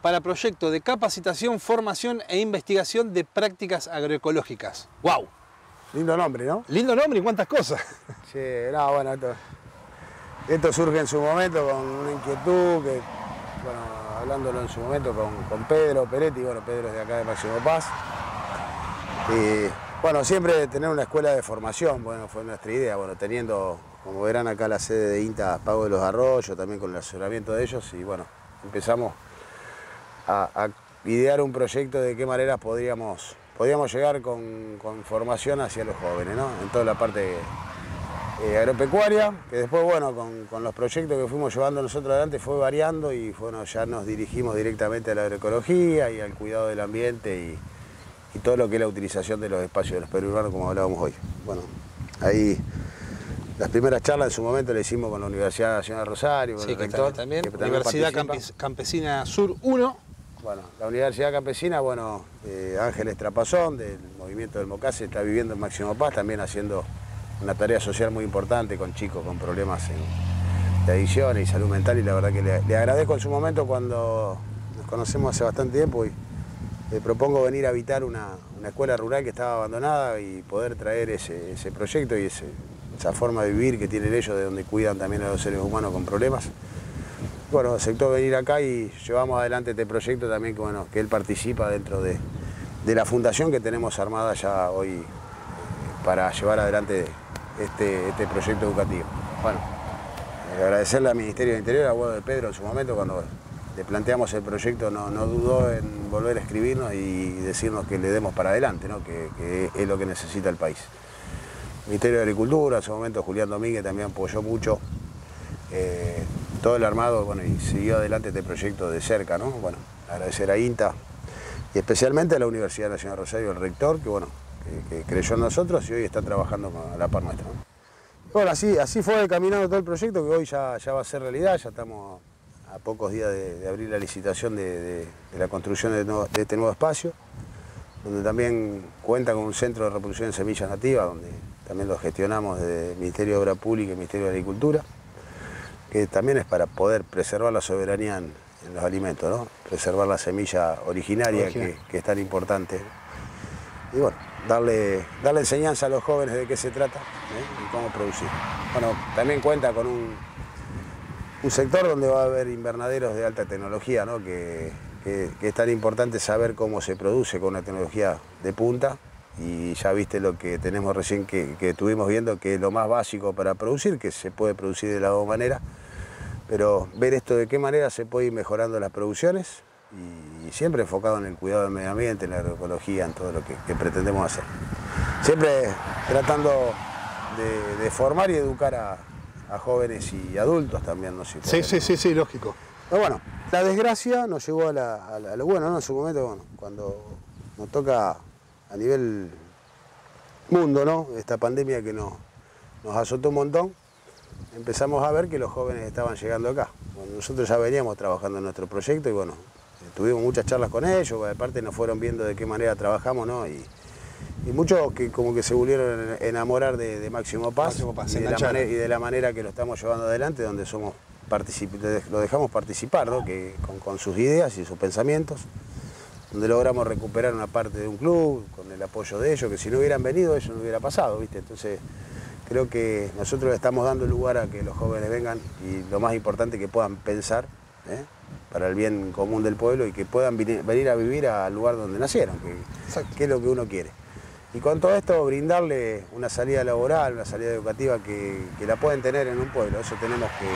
para proyecto de capacitación, formación e investigación de prácticas agroecológicas. ¡Wow! Lindo nombre, ¿no? Lindo nombre y cuántas cosas. Sí, no, bueno, esto, esto surge en su momento con una inquietud que, bueno, hablándolo en su momento con, con Pedro Peretti, bueno, Pedro es de acá de Máximo Paz. Y, bueno, siempre tener una escuela de formación, bueno, fue nuestra idea, bueno, teniendo, como verán acá la sede de Inta, Pago de los Arroyos, también con el asesoramiento de ellos, y bueno, empezamos a, a idear un proyecto de qué manera podríamos... podíamos llegar con, con formación hacia los jóvenes, ¿no? En toda la parte eh, agropecuaria, que después, bueno, con, con los proyectos que fuimos llevando nosotros adelante fue variando y bueno, ya nos dirigimos directamente a la agroecología y al cuidado del ambiente y, y todo lo que es la utilización de los espacios de los periurbanos, como hablábamos hoy. Bueno, ahí las primeras charlas en su momento las hicimos con la Universidad Nacional Rosario, con sí, el rector, que también, que también Universidad Campes, Campesina Sur uno. Bueno, la Universidad Campesina, bueno, eh, Ángeles Trapazón, del movimiento del Mocase, está viviendo en Máximo Paz, también haciendo una tarea social muy importante con chicos con problemas en, de adicción y salud mental, y la verdad que le, le agradezco en su momento cuando nos conocemos hace bastante tiempo, y le propongo venir a habitar una, una escuela rural que estaba abandonada y poder traer ese, ese proyecto y ese, esa forma de vivir que tienen ellos, de donde cuidan también a los seres humanos con problemas. Bueno, aceptó venir acá y llevamos adelante este proyecto también, que, bueno, que él participa dentro de, de la fundación que tenemos armada ya hoy para llevar adelante este, este proyecto educativo. Bueno, agradecerle al Ministerio de Interior, al abuelo de Pedro en su momento, cuando le planteamos el proyecto, no, no dudó en volver a escribirnos y decirnos que le demos para adelante, ¿no? que, que es lo que necesita el país. Ministerio de Agricultura, en su momento Julián Domínguez también apoyó mucho eh, todo el armado, bueno, y siguió adelante este proyecto de cerca, ¿no? Bueno, agradecer a Inta y especialmente a la Universidad Nacional Rosario, el rector, que bueno, que, que creyó en nosotros y hoy está trabajando a la par nuestra. Bueno, así, así fue caminando todo el proyecto, que hoy ya, ya va a ser realidad, ya estamos a pocos días de, de abrir la licitación de, de, de la construcción de, no, de este nuevo espacio, donde también cuenta con un centro de reproducción de semillas nativas, donde también lo gestionamos desde el Ministerio de Obra Pública y el Ministerio de Agricultura, que también es para poder preservar la soberanía en, en los alimentos, ¿no? Preservar la semilla originaria, Original. que, que es tan importante. Y bueno, darle, darle enseñanza a los jóvenes de qué se trata, ¿eh? Y cómo producir. Bueno, también cuenta con un, un sector donde va a haber invernaderos de alta tecnología, ¿no? que, que, que es tan importante saber cómo se produce con una tecnología de punta. Y ya viste lo que tenemos recién, que, que estuvimos viendo, que es lo más básico para producir, que se puede producir de las dos maneras, pero ver esto de qué manera se puede ir mejorando las producciones y, y siempre enfocado en el cuidado del medio ambiente, en la agroecología, en todo lo que, que pretendemos hacer. Siempre tratando de, de formar y educar a, a jóvenes y adultos también, ¿no? Si sí, sí, sí, sí, lógico. Pero bueno, la desgracia nos llevó a, la, a, la, a lo bueno, ¿no? En su momento, bueno, cuando nos toca a nivel mundo, ¿no? Esta pandemia que nos, nos azotó un montón, empezamos a ver que los jóvenes estaban llegando acá. Bueno, nosotros ya veníamos trabajando en nuestro proyecto y bueno, tuvimos muchas charlas con ellos, aparte nos fueron viendo de qué manera trabajamos, ¿no? Y, y muchos que como que se volvieron a enamorar de, de Máximo Paz, Máximo Paz y, de la manera, y de la manera que lo estamos llevando adelante, donde somos lo dejamos participar, ¿no? Que, con, con sus ideas y sus pensamientos, donde logramos recuperar una parte de un club, con el apoyo de ellos, que si no hubieran venido, eso no hubiera pasado, ¿viste? Entonces, creo que nosotros le estamos dando lugar a que los jóvenes vengan y lo más importante que puedan pensar, ¿eh? Para el bien común del pueblo y que puedan venir a vivir al lugar donde nacieron, que, que es lo que uno quiere. Y con todo esto, brindarle una salida laboral, una salida educativa que, que la pueden tener en un pueblo, eso tenemos que...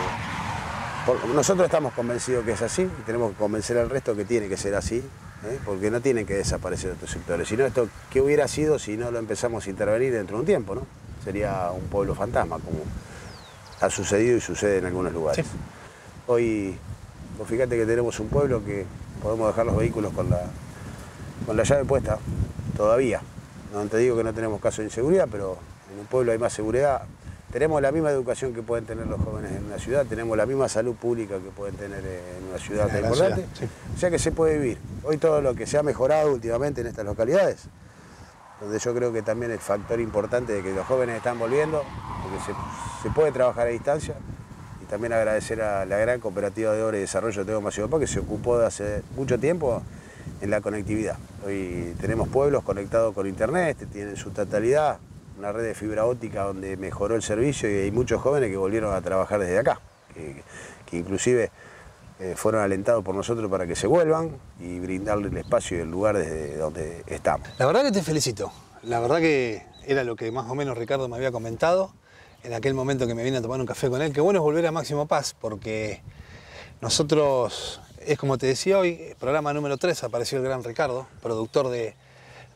Por, nosotros estamos convencidos que es así y tenemos que convencer al resto que tiene que ser así. ¿Eh? Porque no tienen que desaparecer estos sectores, sino esto, ¿qué hubiera sido si no lo empezamos a intervenir dentro de un tiempo, ¿no? Sería un pueblo fantasma, como ha sucedido y sucede en algunos lugares. Sí. Hoy, pues fíjate que tenemos un pueblo que podemos dejar los vehículos con la, con la llave puesta, todavía. No te digo que no tenemos casos de inseguridad, pero en un pueblo hay más seguridad. Tenemos la misma educación que pueden tener los jóvenes en una ciudad, tenemos la misma salud pública que pueden tener en una ciudad tan importante. Sí. O sea que se puede vivir. Hoy todo lo que se ha mejorado últimamente en estas localidades, donde yo creo que también el factor importante de que los jóvenes están volviendo, porque se, se puede trabajar a distancia, y también agradecer a la gran cooperativa de obra y desarrollo de Máximo Paz, que se ocupó de hace mucho tiempo en la conectividad. Hoy tenemos pueblos conectados con internet, tienen su totalidad, una red de fibra óptica donde mejoró el servicio y hay muchos jóvenes que volvieron a trabajar desde acá, que, que inclusive eh, fueron alentados por nosotros para que se vuelvan y brindarle el espacio y el lugar desde donde estamos. La verdad que te felicito, la verdad que era lo que más o menos Ricardo me había comentado en aquel momento que me vine a tomar un café con él, que bueno es volver a Máximo Paz, porque nosotros, es como te decía hoy, programa número tres, apareció el gran Ricardo, productor de...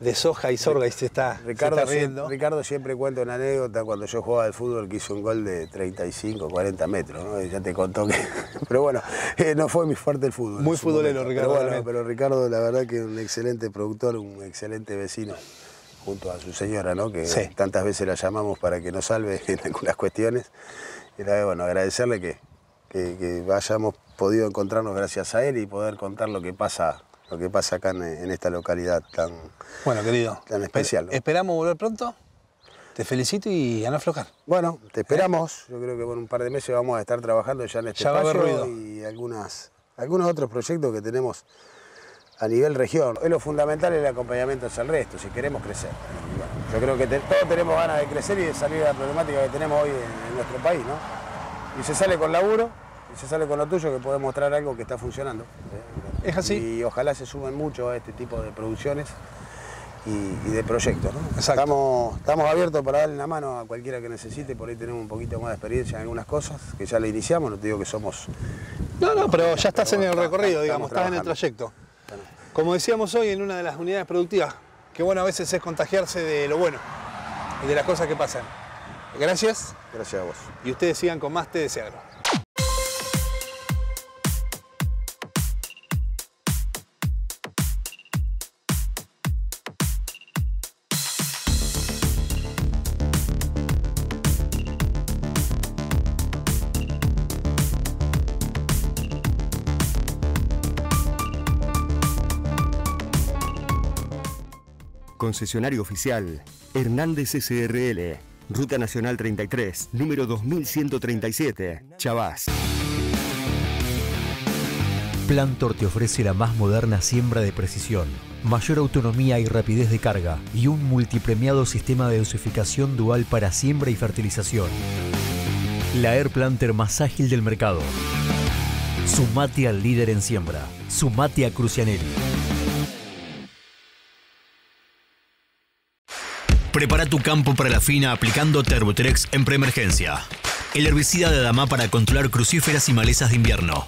de soja y sorga, y se está, Ricardo, se está riendo. Ricardo siempre cuenta una anécdota cuando yo jugaba al fútbol que hizo un gol de treinta y cinco, cuarenta metros, ¿no? Y ya te contó que... Pero bueno, eh, no fue mi fuerte el fútbol. Muy futbolero, Ricardo. Pero, bueno, pero Ricardo, la verdad que es un excelente productor, un excelente vecino, junto a su señora, ¿no? Que sí. Tantas veces la llamamos para que nos salve en algunas cuestiones. Y bueno, agradecerle que, que, que hayamos podido encontrarnos gracias a él y poder contar lo que pasa... lo que pasa acá en, en esta localidad tan, bueno, querido, tan especial, ¿no? ¿Esperamos volver pronto? Te felicito y a no aflojar. Bueno, te esperamos. ¿Eh? Yo creo que por un par de meses vamos a estar trabajando ya en este ya espacio y algunas, algunos otros proyectos que tenemos a nivel región. Es lo fundamental el acompañamiento hacia el resto, si queremos crecer. Bueno, yo creo que te, todos tenemos ganas de crecer y de salir de la problemática que tenemos hoy en, en nuestro país, ¿no? Y se sale con laburo, y se sale con lo tuyo, que podés mostrar algo que está funcionando. ¿Eh? Es así. Y ojalá se sumen mucho a este tipo de producciones y de proyectos, ¿no? Estamos, estamos abiertos para darle una mano a cualquiera que necesite, por ahí tenemos un poquito más de experiencia en algunas cosas, que ya la iniciamos, no te digo que somos... No, no, pero ya estás en el recorrido, digamos, estás en el trayecto. Como decíamos hoy en una de las unidades productivas, que bueno a veces es contagiarse de lo bueno y de las cosas que pasan. Gracias. Gracias a vos. Y ustedes sigan con más T D C Agro. Concesionario oficial, Hernández S R L, Ruta Nacional treinta y tres, número dos mil ciento treinta y siete, Chavás. Plantor te ofrece la más moderna siembra de precisión, mayor autonomía y rapidez de carga y un multipremiado sistema de dosificación dual para siembra y fertilización. La Air Planter más ágil del mercado. Sumate al líder en siembra. Sumate a Crucianelli. Prepara tu campo para la fina aplicando Terbutrex en preemergencia. El herbicida de Adama para controlar crucíferas y malezas de invierno.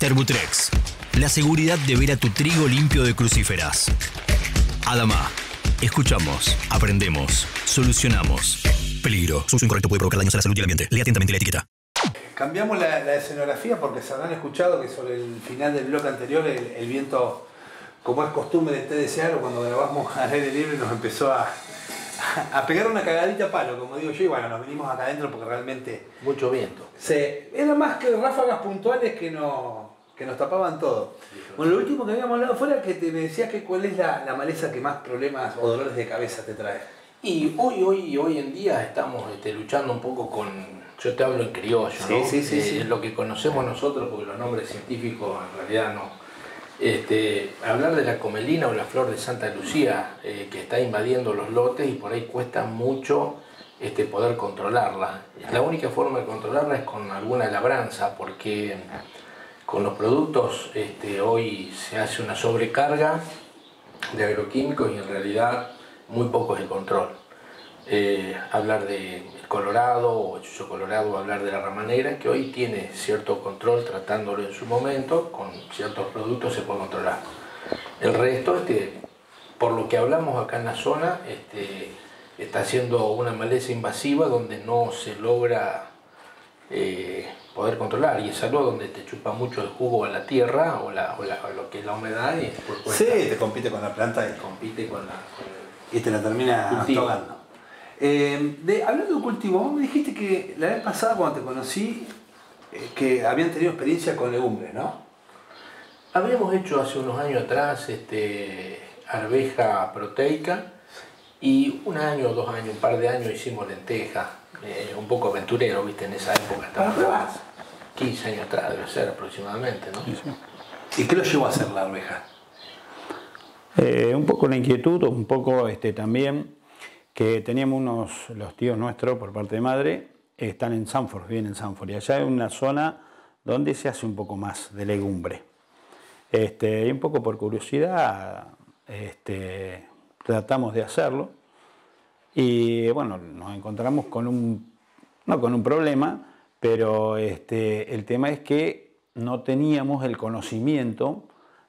Terbutrex. La seguridad de ver a tu trigo limpio de crucíferas. Adama. Escuchamos, aprendemos, solucionamos. Peligro. Su uso incorrecto puede provocar daños a la salud y al ambiente. Lee atentamente la etiqueta. Cambiamos la, la escenografía porque se habrán escuchado que sobre el final del bloque anterior el, el viento, como es costumbre de T D C Agro, cuando grabamos al aire libre nos empezó a... a pegar una cagadita a palo, como digo yo, y bueno, nos venimos acá adentro porque realmente... Mucho viento. Se, era más que ráfagas puntuales que, no, que nos tapaban todo. Bueno, lo último que habíamos hablado fuera que te, me decías que cuál es la, la maleza que más problemas o dolores de cabeza te trae. Y hoy, hoy, hoy en día estamos este, luchando un poco con... Yo te hablo en criollo, sí, ¿no? Sí, sí, eh, sí. Lo que conocemos nosotros, porque los nombres científicos en realidad no... Este, hablar de la comelina o la flor de Santa Lucía eh, que está invadiendo los lotes y por ahí cuesta mucho este, poder controlarla. La única forma de controlarla es con alguna labranza, porque con los productos este, hoy se hace una sobrecarga de agroquímicos y en realidad muy poco es el control. Eh, hablar de colorado o chucho colorado, hablar de la rama negra, que hoy tiene cierto control, tratándolo en su momento, con ciertos productos se puede controlar. El resto, este, por lo que hablamos acá en la zona, este, está siendo una maleza invasiva donde no se logra eh, poder controlar, y es algo donde te chupa mucho el jugo a la tierra o, la, o, la, o lo que es la humedad. Y sí, te compite con la planta y compite con la... Con y te la termina tocando. Eh, de, hablando de cultivo, vos me dijiste que la vez pasada cuando te conocí eh, que habían tenido experiencia con legumbres, ¿no? Habíamos hecho hace unos años atrás este, arveja proteica y un año, dos años, un par de años hicimos lenteja, eh, un poco aventurero, viste, en esa época. Estaba atrás, quince años atrás debe ser aproximadamente, ¿no? Sí, sí. ¿Y qué lo llevó a hacer la arveja? Eh, un poco la inquietud, un poco este, también... que teníamos unos, los tíos nuestros por parte de madre, están en Sanford, viven en Sanford, y allá hay una zona donde se hace un poco más de legumbre. Este, y un poco por curiosidad este, tratamos de hacerlo, y bueno, nos encontramos con un, no con un problema, pero este, el tema es que no teníamos el conocimiento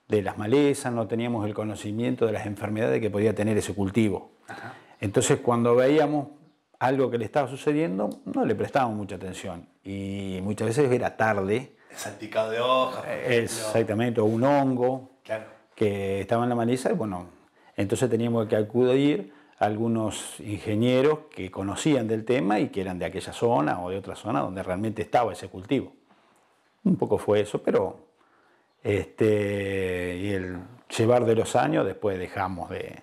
de las malezas, no teníamos el conocimiento de las enfermedades que podía tener ese cultivo. Ajá. Entonces, cuando veíamos algo que le estaba sucediendo, no le prestábamos mucha atención. Y muchas veces era tarde. El salpicado de hojas. Exactamente, o un hongo claro. que estaba en la maleza. Y bueno, entonces teníamos que acudir a algunos ingenieros que conocían del tema y que eran de aquella zona o de otra zona donde realmente estaba ese cultivo. Un poco fue eso, pero... Este, y el llevar de los años, después dejamos de,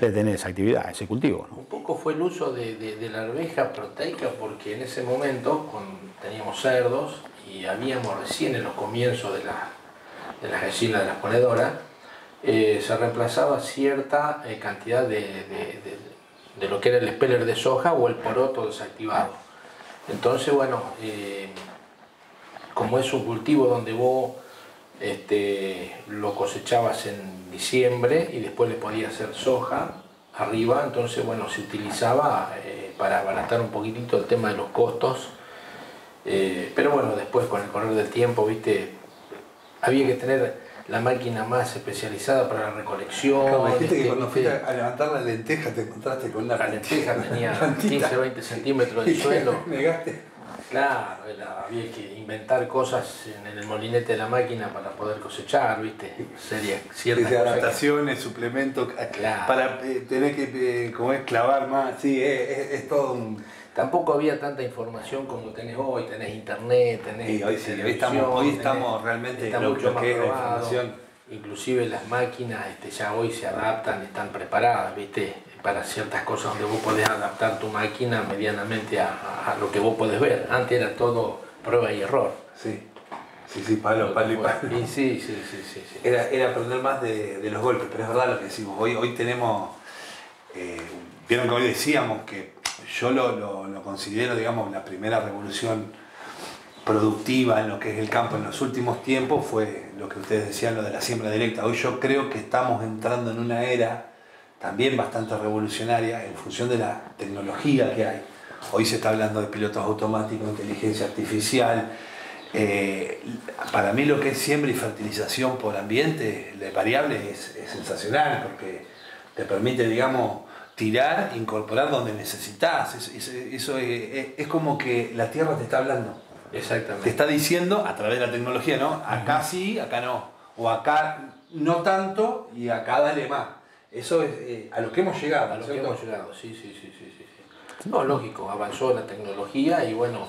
de tener esa actividad, ese cultivo, ¿no? Un poco fue el uso de, de, de la arveja proteica, porque en ese momento con, teníamos cerdos y habíamos recién en los comienzos de la, de la gallina de las ponedoras, eh, se reemplazaba cierta eh, cantidad de, de, de, de lo que era el speller de soja o el poroto desactivado. Entonces, bueno, eh, como es un cultivo donde vos este, lo cosechabas en diciembre y después le podías hacer soja arriba, entonces, bueno, se utilizaba eh, para abaratar un poquitito el tema de los costos. Eh, pero bueno, después con el correr del tiempo, viste, había que tener la máquina más especializada para la recolección. Claro, me dijiste este, que cuando fuiste este, a levantar la lenteja te encontraste con la, la lenteja tenía quince a veinte centímetros del suelo. ¿Negaste? Claro, era, había que inventar cosas en el molinete de la máquina para poder cosechar, ¿viste? Sería ciertas desde adaptaciones, que... suplementos, claro, para eh, tener que eh, como es, clavar más, sí, es, es, es todo un... Tampoco había tanta información como tenés hoy, tenés internet, tenés sí, hoy, sí, hoy estamos, hoy estamos tenés, realmente está mucho más información. Inclusive las máquinas este, ya hoy se adaptan, están preparadas, ¿viste? Para ciertas cosas donde vos podés adaptar tu máquina medianamente a, a lo que vos podés ver. Antes era todo prueba y error. Sí, sí, sí, palo, palo y palo. Sí, sí, sí, sí, sí, sí. Era, era aprender más de, de los golpes, pero es verdad lo que decimos. Hoy, hoy tenemos, eh, vieron que hoy decíamos que yo lo, lo, lo considero, digamos, la primera revolución productiva en lo que es el campo en los últimos tiempos fue lo que ustedes decían, lo de la siembra directa. Hoy yo creo que estamos entrando en una era también bastante revolucionaria en función de la tecnología que hay. Hoy se está hablando de pilotos automáticos, inteligencia artificial. Eh, para mí lo que es siembra y fertilización por ambiente, la variable es, es sensacional porque te permite, digamos, tirar, incorporar donde necesitas. Eso, eso, eso es, es como que la tierra te está hablando. Exactamente. Te está diciendo a través de la tecnología, ¿no? Acá uh-huh. sí, acá no. O acá no tanto y acá dale más. Eso es eh, a lo que hemos llegado. A lo que hemos llegado, sí, sí, sí, sí, sí. No, lógico, avanzó la tecnología y bueno,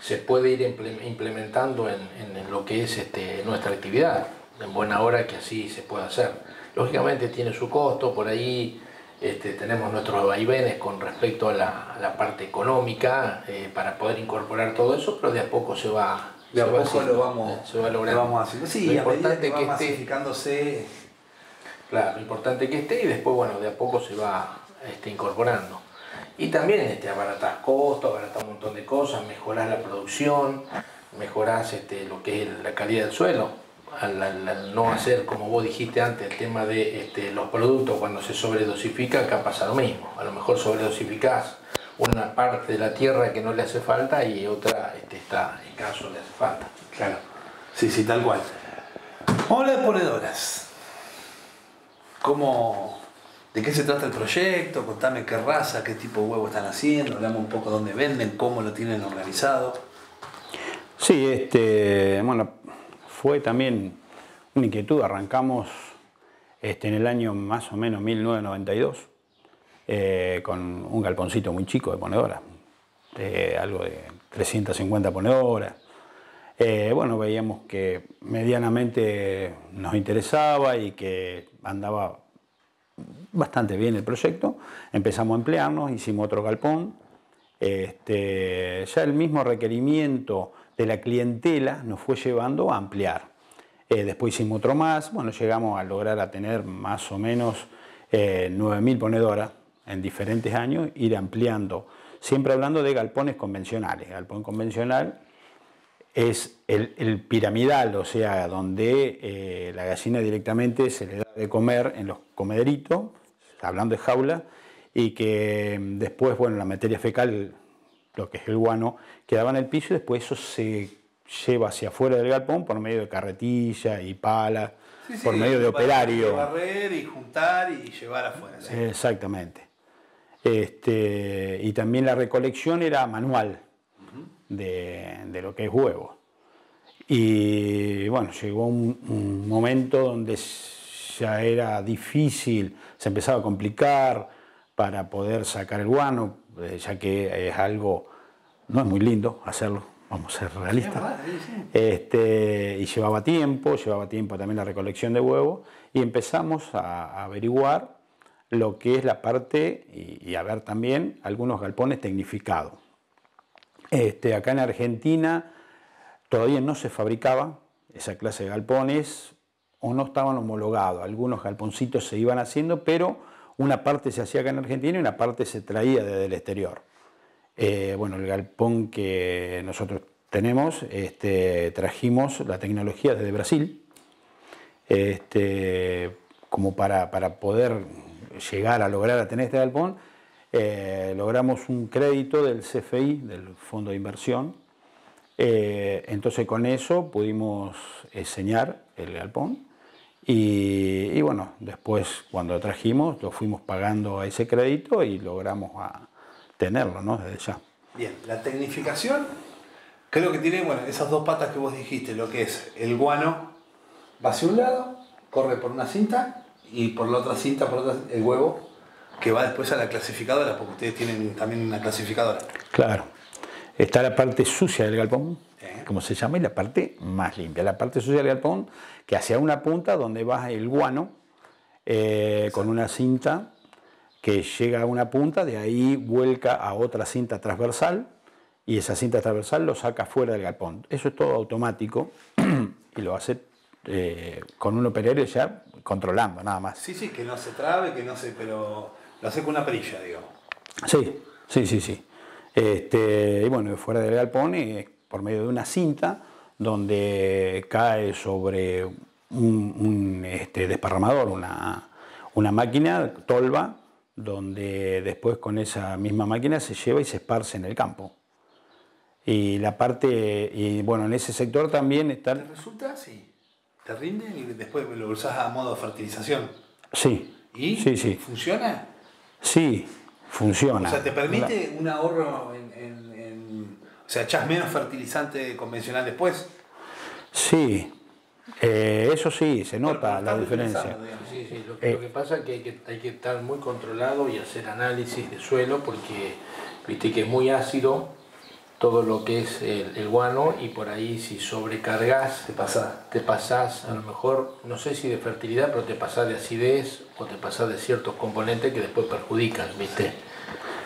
se puede ir implementando en, en lo que es este, nuestra actividad. En buena hora que así se puede hacer. Lógicamente tiene su costo, por ahí... Este, tenemos nuestros vaivenes con respecto a la, a la parte económica eh, para poder incorporar todo eso, pero de a poco se va de a poco haciendo, lo vamos se va logrando. Lo vamos haciendo. Sí, lo importante que, que esté, claro, lo importante que esté y después bueno de a poco se va este, incorporando. Y también este, abaratás costos, abaratás un montón de cosas, mejorás la producción, mejorás este, lo que es la calidad del suelo. Al, al, al no hacer, como vos dijiste antes, el tema de este, los productos cuando se sobredosifica, acá pasa lo mismo. A lo mejor sobredosificás una parte de la tierra que no le hace falta y otra este, está escaso, le hace falta. Claro. Sí, sí, tal cual. Hola, ponedoras. ¿Cómo, de qué se trata el proyecto? Contame qué raza, qué tipo de huevo están haciendo. Hablamos un poco dónde venden, cómo lo tienen organizado. Sí, este, bueno... Fue también una inquietud, arrancamos este, en el año más o menos mil novecientos noventa y dos eh, con un galponcito muy chico de ponedoras, eh, algo de trescientas cincuenta ponedoras. Eh, bueno, veíamos que medianamente nos interesaba y que andaba bastante bien el proyecto. Empezamos a emplearnos, hicimos otro galpón. Este, ya el mismo requerimiento de la clientela nos fue llevando a ampliar. Eh, después hicimos otro más, bueno, llegamos a lograr a tener más o menos eh, nueve mil ponedoras en diferentes años, ir ampliando, siempre hablando de galpones convencionales. El galpón convencional es el, el piramidal, o sea, donde eh, la gallina directamente se le da de comer en los comederitos, hablando de jaula, y que después, bueno, la materia fecal, lo que es el guano, quedaba en el piso y después eso se lleva hacia afuera del galpón por medio de carretilla y palas, sí, sí, por medio de operario. Barrer y juntar y llevar afuera. ¿Sí? Exactamente. Este, y también la recolección era manual uh-huh. de, de lo que es huevo. Y bueno, llegó un, un momento donde ya era difícil, se empezaba a complicar para poder sacar el guano, ya que es algo, no es muy lindo hacerlo, vamos a ser realistas, este, y llevaba tiempo, llevaba tiempo también la recolección de huevos, y empezamos a, a averiguar lo que es la parte, y, y a ver también algunos galpones tecnificados. Este, acá en Argentina todavía no se fabricaba esa clase de galpones, o no estaban homologados, algunos galponcitos se iban haciendo, pero una parte se hacía acá en Argentina y una parte se traía desde el exterior. Eh, bueno, el galpón que nosotros tenemos, este, trajimos la tecnología desde Brasil, este, como para, para poder llegar a lograr a tener este galpón, eh, logramos un crédito del C F I, del Fondo de Inversión, eh, entonces con eso pudimos enseñar el galpón y, y bueno, después cuando lo trajimos lo fuimos pagando a ese crédito y logramos a tenerlo, ¿no? Desde ya. Bien, la tecnificación creo que tiene, bueno, esas dos patas que vos dijiste, lo que es el guano va hacia un lado, corre por una cinta y por la otra cinta, por otra, el huevo que va después a la clasificadora, porque ustedes tienen también una clasificadora. Claro, está la parte sucia del galpón, ¿eh? Como se llama, y la parte más limpia. La parte sucia del galpón, que hacia una punta donde va el guano, eh, con una cinta que llega a una punta, de ahí vuelca a otra cinta transversal y esa cinta transversal lo saca fuera del galpón. Eso es todo automático y lo hace eh, con un operario ya controlando nada más. Sí, sí, que no se trabe, que no se... pero lo hace con una perilla, digamos. Sí, sí, sí, sí. Este, y bueno, fuera del galpón es por medio de una cinta donde cae sobre un, un este, desparramador, una, una máquina, tolva, donde después con esa misma máquina se lleva y se esparce en el campo. Y la parte, y bueno, en ese sector también está... ¿Te resulta? Sí. ¿Te rinde? Y después lo usás a modo de fertilización. Sí. ¿Y? Sí, sí. ¿Funciona? Sí, funciona. O sea, ¿te permite la... un ahorro en, en, en... o sea, echás menos fertilizante convencional después? Sí. Eh, eso sí, se nota la diferencia. Sí, sí, lo, que, eh. lo que pasa es que hay, que hay que estar muy controlado y hacer análisis de suelo porque viste que es muy ácido todo lo que es el, el guano y por ahí si sobrecargas te pasás, te pasás a lo mejor, no sé si de fertilidad, pero te pasás de acidez o te pasás de ciertos componentes que después perjudican, viste.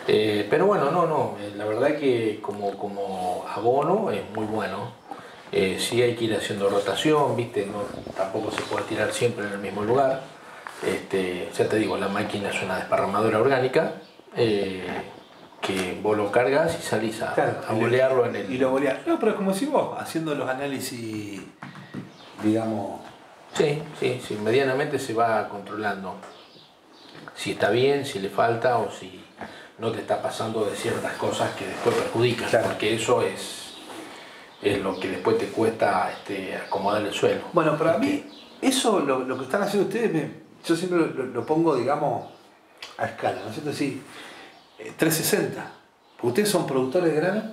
Eh, pero bueno, no, no, la verdad que como, como abono es muy bueno. Eh, sí hay que ir haciendo rotación, viste, no, tampoco se puede tirar siempre en el mismo lugar. Este, ya te digo, la máquina es una desparramadora orgánica eh, que vos lo cargas y salís a, claro, a bolearlo en el... Y lo boleás. No, pero como si vos, haciendo los análisis, digamos... Sí, sí, sí, medianamente se va controlando. Si está bien, si le falta o si no te está pasando de ciertas cosas que después perjudican, claro. Porque eso es... es lo que después te cuesta este, acomodar el suelo. Bueno, para okay. mí, eso, lo, lo que están haciendo ustedes, me, yo siempre lo, lo pongo, digamos, a escala, ¿no es cierto? Sí, eh, trescientos sesenta. Ustedes son productores de grano,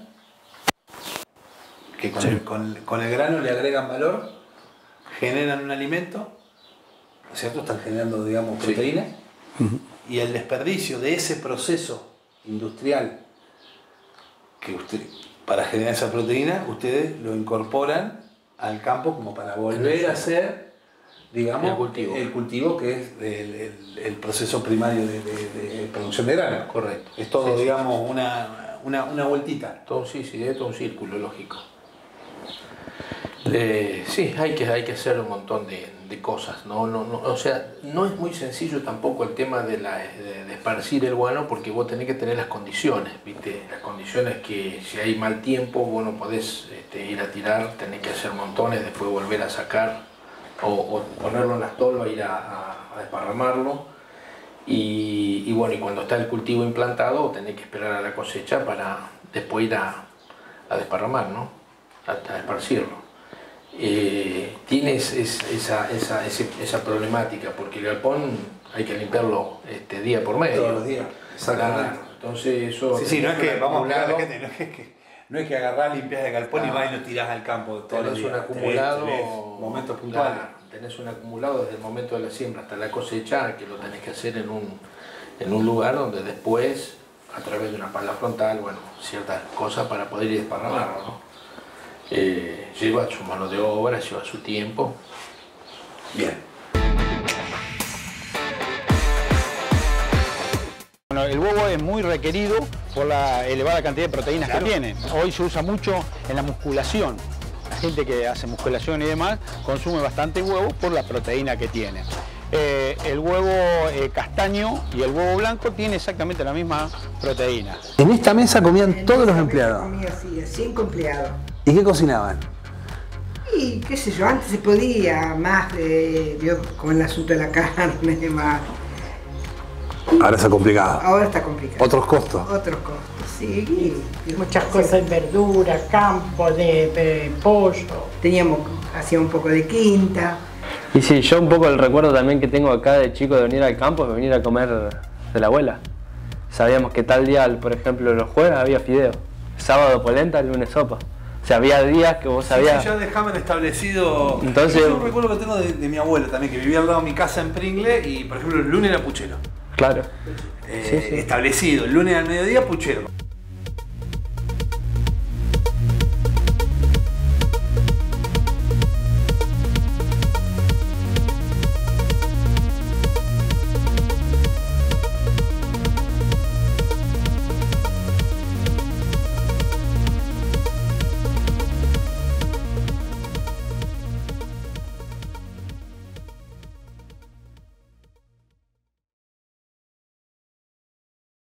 que con, sí. el, con, con el grano le agregan valor, generan un alimento, ¿no es cierto? Están generando, digamos, proteína, sí. uh-huh. y el desperdicio de ese proceso industrial que usted... para generar esa proteína, ustedes lo incorporan al campo como para volver a hacer, digamos, el cultivo, el cultivo que es el, el, el proceso primario de, de, de producción de grano. Correcto. Es todo, sí, digamos, sí, sí. Una, una, una vueltita. Todo, sí, sí, es todo un círculo lógico. Eh, sí, hay que, hay que hacer un montón de, de cosas. ¿no? No, no, o sea, no es muy sencillo tampoco el tema de, la, de, de esparcir el guano porque vos tenés que tener las condiciones, ¿viste? Las condiciones que si hay mal tiempo vos no podés este, ir a tirar, tenés que hacer montones, después volver a sacar o, o ponerlo en las tolvas, ir a, a, a desparramarlo. Y, y bueno, y cuando está el cultivo implantado tenés que esperar a la cosecha para después ir a, a desparramar, ¿no? A, a esparcirlo. Eh, tienes es, esa, esa, esa, esa problemática porque el galpón hay que limpiarlo este, día por medio. Todos los días. Exactamente. Entonces eso... Sí, sí, no es que vamos a la gente, no es que, no es que agarrás, limpias el galpón ah, y vas y lo tirás al campo todos los días. Tenés un acumulado... Tres, tres momentos puntuales. Tenés un acumulado desde el momento de la siembra hasta la cosecha que lo tenés que hacer en un, en un lugar donde después, a través de una pala frontal, bueno, ciertas cosas para poder ir desparramarlo, ¿no? eh, lleva su mano de obra, lleva su tiempo. Bien. Bueno, el huevo es muy requerido por la elevada cantidad de proteínas claro. que tiene. Hoy se usa mucho en la musculación. La gente que hace musculación y demás consume bastante huevo por la proteína que tiene. Eh, el huevo eh, castaño y el huevo blanco tienen exactamente la misma proteína. En esta mesa comían en todos los empleados. Comía así, cinco empleados. ¿Y qué cocinaban? Y qué sé yo, antes se podía más de, Dios, con el asunto de la carne, más. Ahora está complicado. Ahora está complicado. Otros costos. Otros costos, sí. Y, y muchas cosas de verdura, campo, de, de pollo. Teníamos, hacía un poco de quinta. Y sí, yo un poco el recuerdo también que tengo acá de chico de venir al campo es venir a comer de la abuela. Sabíamos que tal día, por ejemplo, los jueves había fideo, sábado polenta, el lunes sopa. O sea, había días que vos sabías... Sí, sí, ya dejaban establecido... Entonces... Yo recuerdo que tengo de, de mi abuela también, que vivía al lado de mi casa en Pringle y, por ejemplo, el lunes era puchero. Claro. Eh, sí, sí. Establecido, el lunes al mediodía puchero.